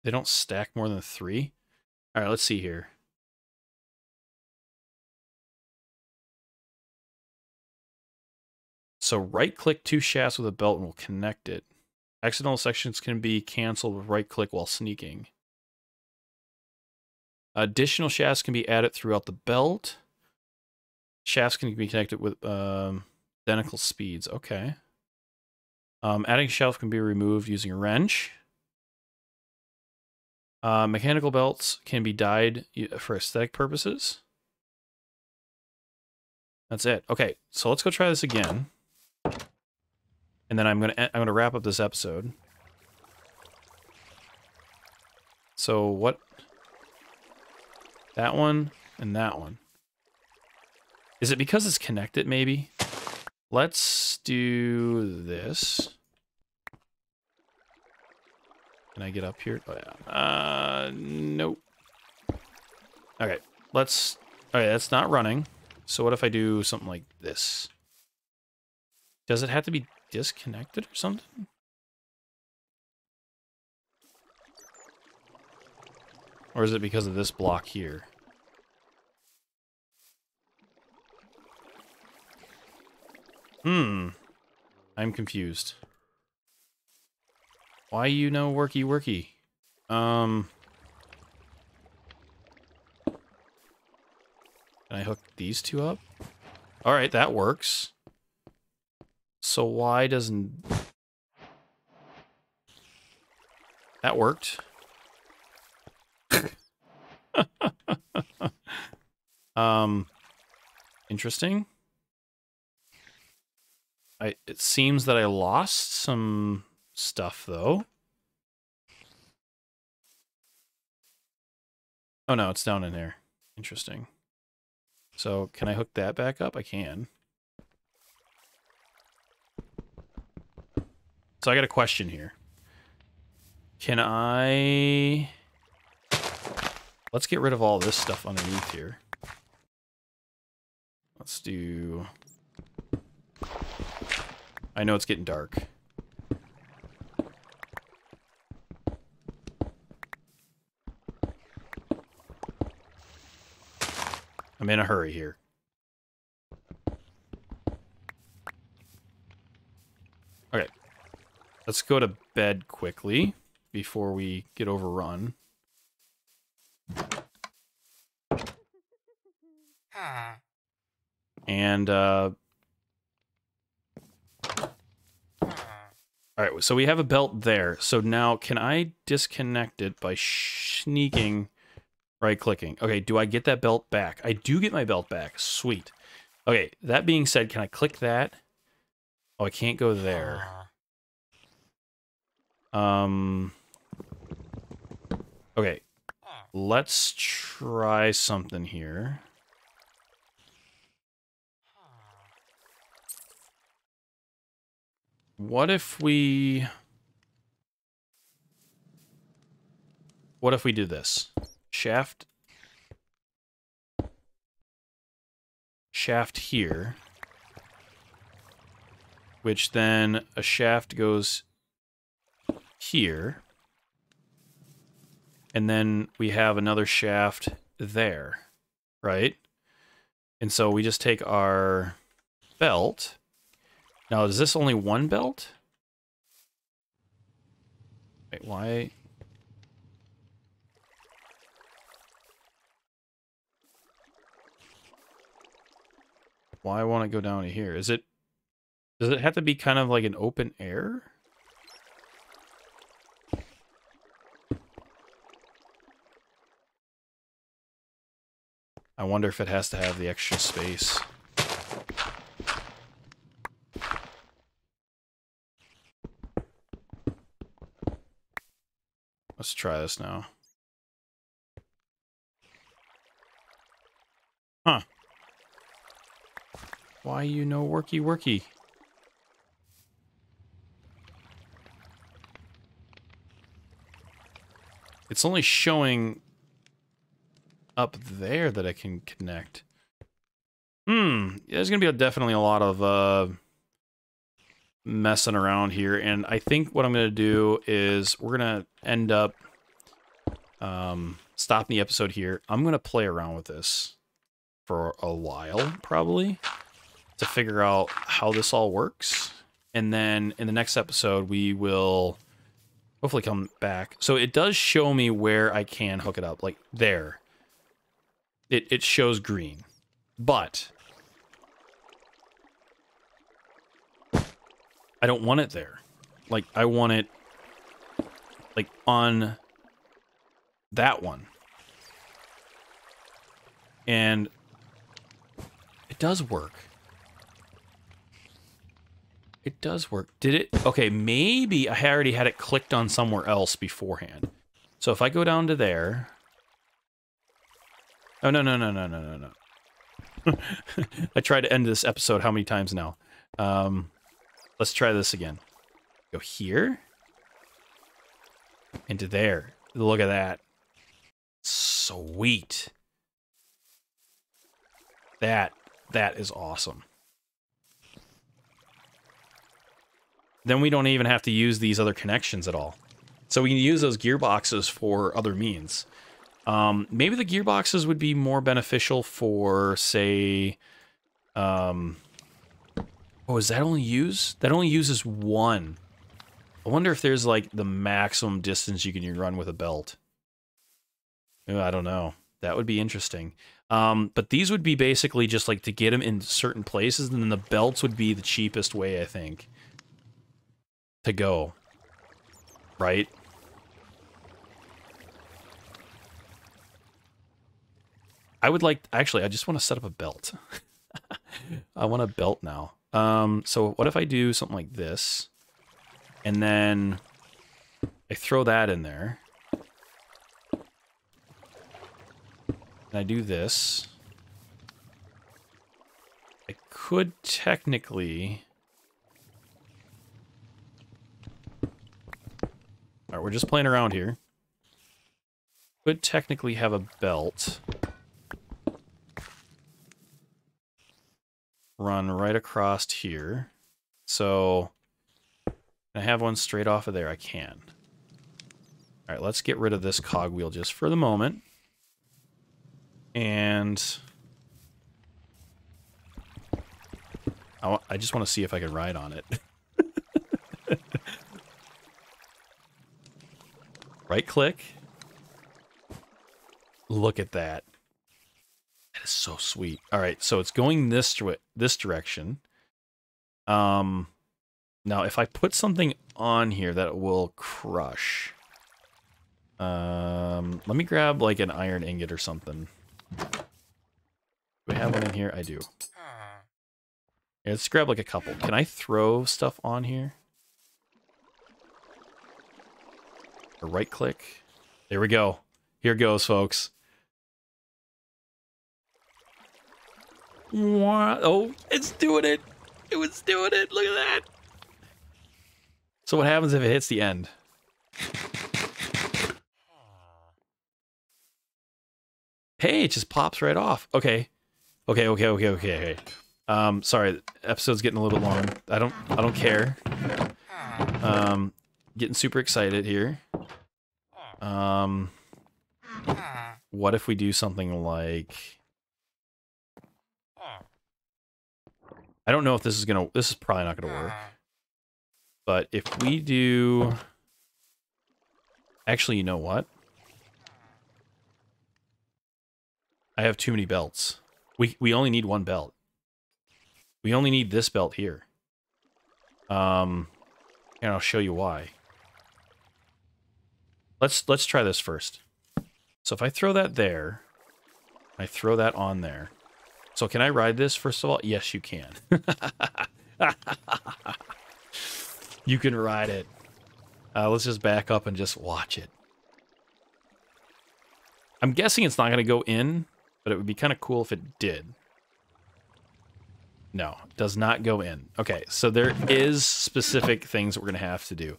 They don't stack more than 3. All right, let's see here. So right-click 2 shafts with a belt and we'll connect it. Accidental sections can be canceled with right-click while sneaking. Additional shafts can be added throughout the belt. Shafts can be connected with identical speeds. Okay. Adding shafts can be removed using a wrench. Mechanical belts can be dyed for aesthetic purposes. That's it. Okay, so let's go try this again, and then I'm gonna wrap up this episode. So what? That one and that one. Is it because it's connected? Maybe. Let's do this. Can I get up here? Oh, yeah. Nope. Okay, let's... Okay, that's not running. So what if I do something like this? Does it have to be disconnected or something? Or is it because of this block here? I'm confused. Why you no worky worky? Can I hook these 2 up? All right, that works. So why doesn't... That worked. Interesting. It seems that I lost some stuff though. Oh no, it's down in there. Interesting. So can I hook that back up? I can. So I got a question here. Can I... Let's get rid of all this stuff underneath here. Let's do... I know it's getting dark. I'm in a hurry here. Okay. Let's go to bed quickly before we get overrun. And, alright, so we have a belt there. So now, can I disconnect it by sneaking... Right-clicking. Okay, do I get that belt back? I do get my belt back. Sweet. Okay, that being said, can I click that? Oh, I can't go there. Okay, let's try something here. What if we do this? Shaft here, which then a shaft goes here, and then we have another shaft there, right? And so we just take our belt. Now, is this only one belt? Wait, why? Why won't it go down to here? Does it have to be kind of like an open air? I wonder if it has to have the extra space. try this now. Huh. Why you no worky worky? It's only showing up there that I can connect. Yeah, there's going to be definitely a lot of messing around here. And I think what I'm going to do is we're going to end up stopping the episode here. I'm going to play around with this for a while, probably, to figure out how this all works. And then in the next episode, we will... hopefully come back. So it does show me where I can hook it up. Like there. It shows green. But I don't want it there. Like I want it like on that one. And it does work. It does work. Did it? Okay, maybe I already had it clicked on somewhere else beforehand. So if I go down to there... oh, no. I tried to end this episode how many times now? Let's try this again. Go here. Into there. Look at that. Sweet. That is awesome. Then we don't even have to use these other connections at all. So we can use those gearboxes for other means. Maybe the gearboxes would be more beneficial for, say... oh, is that only use? That only uses one. I wonder if there's, like, the maximum distance you can run with a belt. I don't know. That would be interesting. But these would be basically just, like, to get them in certain places, and then the belts would be the cheapest way, I think, to go, right? I would like, actually, I just want to set up a belt. I want a belt now. So what if I do something like this, and then I throw that in there, and I do this. I could technically... all right, we're just playing around here. Could technically have a belt run right across here. So I have one straight off of there. I can. All right, let's get rid of this cogwheel just for the moment. And I just want to see if I can ride on it. Right click. Look at that. That is so sweet. All right, so it's going this direction. Now, if I put something on here that it will crush. Let me grab like an iron ingot or something. Do we have one in here? I do. Yeah, let's grab like a couple. Can I throw stuff on here? Right click. There we go. Here goes, folks. Oh, it's doing it. It was doing it. Look at that. So what happens if it hits the end? Hey, it just pops right off. Okay. Okay. Sorry, the episode's getting a little long. I don't care. Getting super excited here. What if we do something like... I don't know if this is gonna... this is probably not gonna work. But if we do... actually, you know what? I have too many belts. We only need one belt. We only need this belt here. And I'll show you why. Let's try this first. So if I throw that there, I throw that on there. So can I ride this first of all? Yes, you can. You can ride it. Let's just back up and just watch it. I'm guessing it's not going to go in, but it would be kind of cool if it did. No, it does not go in. Okay, so there is specific things that we're going to have to do.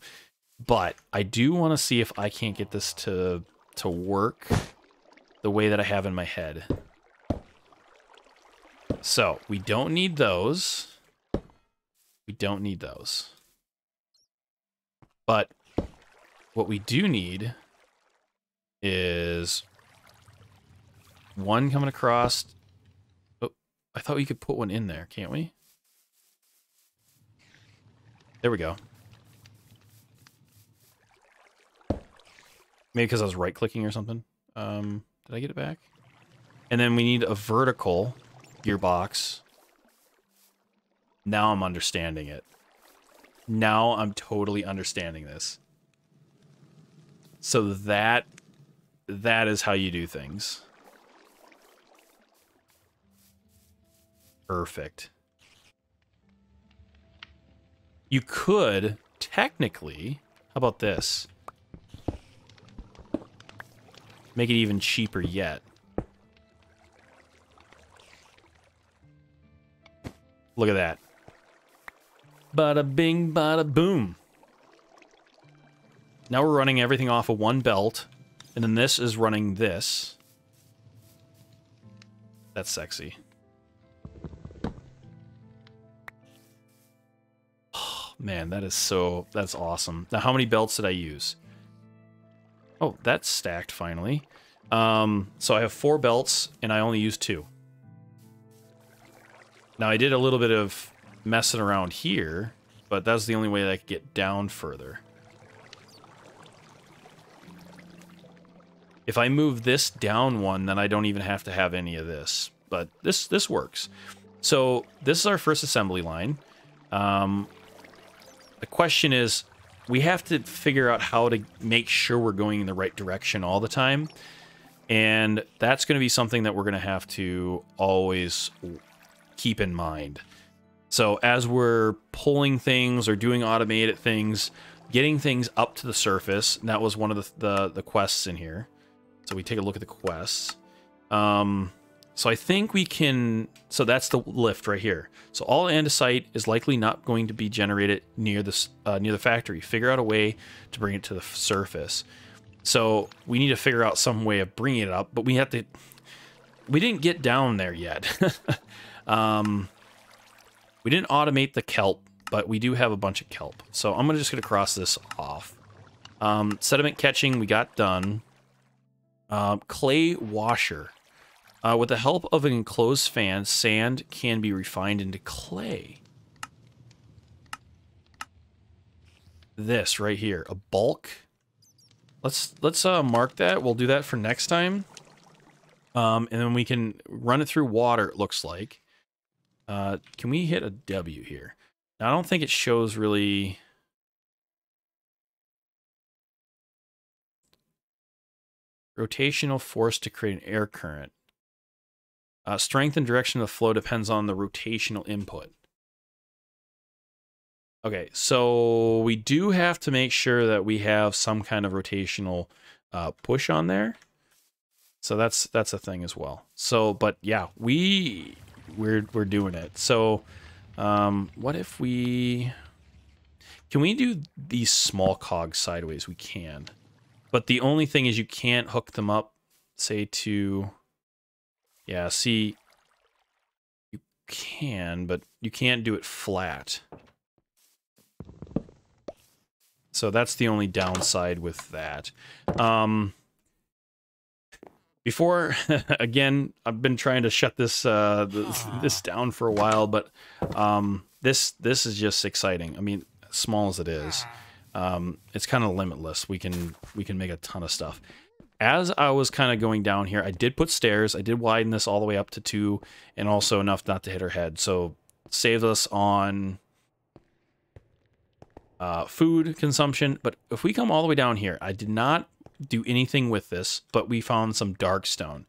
But I do want to see if I can't get this to work the way that I have in my head. So, we don't need those. We don't need those. But what we do need is one coming across. Oh, I thought we could put one in there, can't we? There we go. Maybe because I was right-clicking or something. Did I get it back? And then we need a vertical gearbox. Now I'm understanding it. Now I'm totally understanding this. So that is how you do things. Perfect. You could technically, how about this? Make it even cheaper yet. Look at that. Bada bing, bada boom. Now we're running everything off of one belt, and then this is running this. That's sexy. Oh, man, that is so, that's awesome. Now, how many belts did I use? Oh, that's stacked finally. So I have 4 belts and I only used 2. Now I did a little bit of messing around here, but that's the only way that I could get down further. If I move this down one, then I don't even have to have any of this, but this works. So this is our first assembly line. The question is, we have to figure out how to make sure we're going in the right direction all the time. And that's going to be something that we're going to have to always keep in mind. So as we're pulling things or doing automated things, getting things up to the surface, and that was one of the quests in here. So we take a look at the quests. So I think we can, so that's the lift right here. So all andesite is likely not going to be generated near the factory. Figure out a way to bring it to the surface. So we need to figure out some way of bringing it up, but we have to, we didn't get down there yet. We didn't automate the kelp, but we do have a bunch of kelp. So I'm just gonna cross this off. Sediment catching, we got done. Clay washer. With the help of an enclosed fan, sand can be refined into clay. This right here, a bulk. Let's mark that. We'll do that for next time. And then we can run it through water, it looks like. Can we hit a W here? Now, I don't think it shows really... Rotational force to create an air current. Strength and direction of the flow depends on the rotational input. Okay, so we do have to make sure that we have some kind of rotational push on there. So that's a thing as well. So, but yeah, we're doing it. So, what if we do these small cogs sideways? We can, but the only thing is you can't hook them up, say to. Yeah, see, you can, but you can't do it flat. So that's the only downside with that. Before, again, I've been trying to shut this this down for a while, but this is just exciting. I mean, small as it is, it's kind of limitless. We can make a ton of stuff. As I was kind of going down here, I did put stairs. I did widen this all the way up to 2, and also enough not to hit her head. So saved us on food consumption. But if we come all the way down here, I did not do anything with this, but we found some dark stone.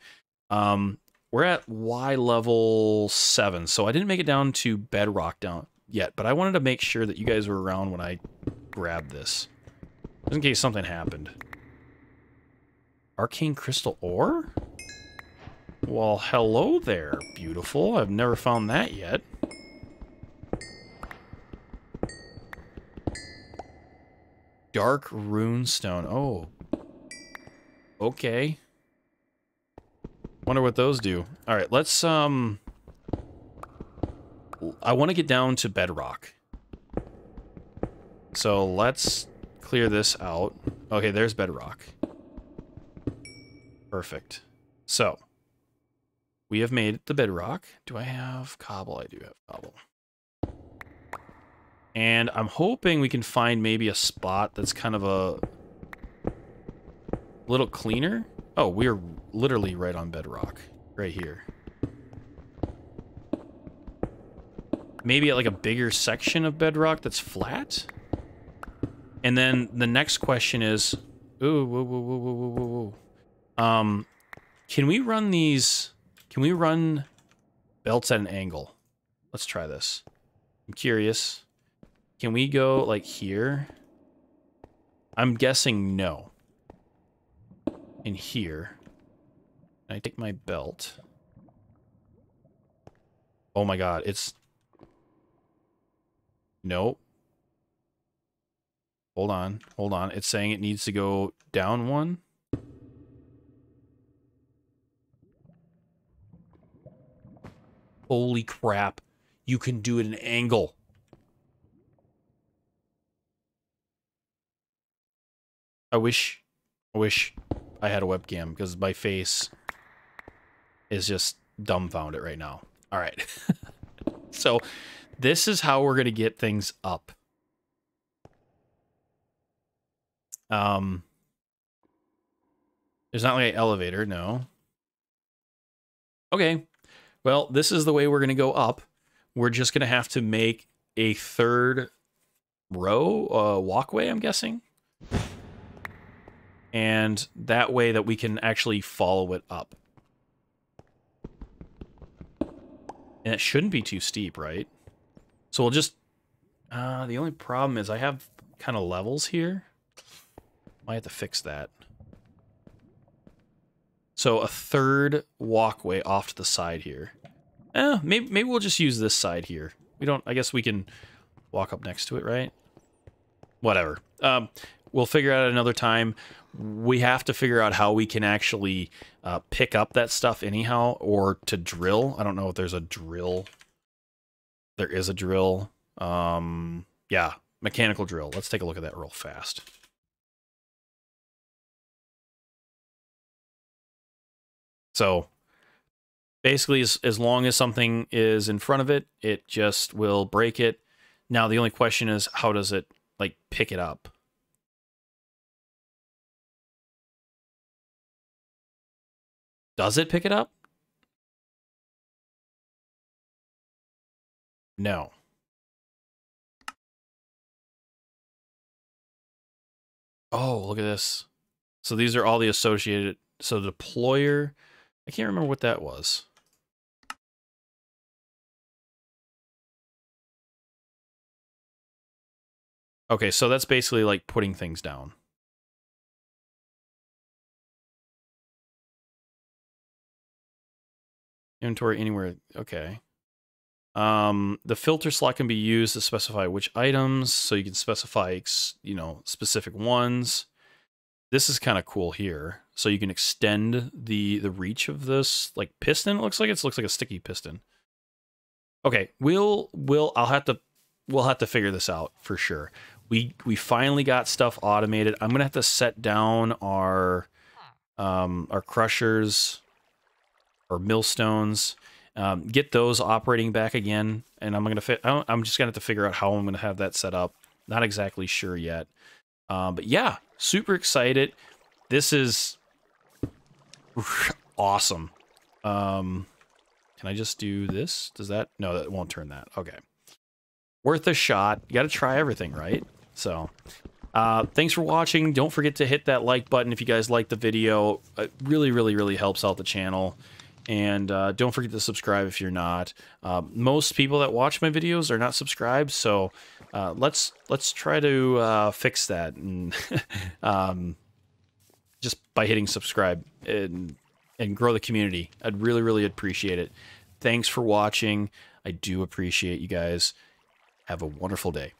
We're at Y level 7, so I didn't make it down to bedrock down yet. But I wanted to make sure that you guys were around when I grabbed this, just in case something happened. Arcane crystal ore? Well, hello there, beautiful. I've never found that yet. Dark runestone. Oh. Okay. Wonder what those do. All right, let's I want to get down to bedrock. So let's clear this out. Okay, there's bedrock. Perfect. So we have made the bedrock. Do I have cobble? I do have cobble. And I'm hoping we can find maybe a spot that's kind of a little cleaner. Oh, we're literally right on bedrock. Right here. Maybe at like a bigger section of bedrock that's flat? And then the next question is... Ooh, whoa, whoa, whoa, whoa, whoa, whoa. Can we run these... Can we run belts at an angle? Let's try this. I'm curious. Can we go like here? I'm guessing no. In here. And I take my belt. Oh my god, it's... Nope. Hold on, hold on. It's saying it needs to go down one. Holy crap. You can do it at an angle. I wish I had a webcam because my face is just dumbfounded right now. All right. So this is how we're going to get things up. There's not like an elevator. No. Okay. Well, this is the way we're going to go up. We're just going to have to make a third row walkway, I'm guessing. And that way that we can actually follow it up. And it shouldn't be too steep, right? So we'll just... the only problem is I have kind of levels here. Might have to fix that. So a third walkway off to the side here. Maybe we'll just use this side here. We don't... I guess we can walk up next to it, right? Whatever. We'll figure out another time. We have to figure out how we can actually pick up that stuff anyhow, or to drill. I don't know if there's a drill. There is a drill. Yeah, mechanical drill. Let's take a look at that real fast. So basically, as long as something is in front of it, it just will break it. Now, the only question is, how does it, like, pick it up? Does it pick it up? No. Oh, look at this. So these are all the associated... So the deployer... I can't remember what that was. Okay, so that's basically like putting things down. Inventory anywhere. Okay. The filter slot can be used to specify which items, so you can specify, you know, specific ones. This is kind of cool here. So you can extend the reach of this like piston. It looks like a sticky piston. Okay, we'll have to figure this out for sure. We finally got stuff automated. I'm gonna have to set down our crushers or millstones. Get those operating back again, and I'm just gonna have to figure out how I'm gonna have that set up. Not exactly sure yet, but yeah, super excited. This is awesome. Can I just do this? Does that? No, that won't turn that. Okay. Worth a shot. You got to try everything, right? So, thanks for watching. Don't forget to hit that like button if you guys like the video. It really, really, really helps out the channel. And don't forget to subscribe if you're not. Most people that watch my videos are not subscribed, so let's try to fix that. And just by hitting subscribe and grow the community. I'd really appreciate it. Thanks for watching. I do appreciate you guys. Have a wonderful day.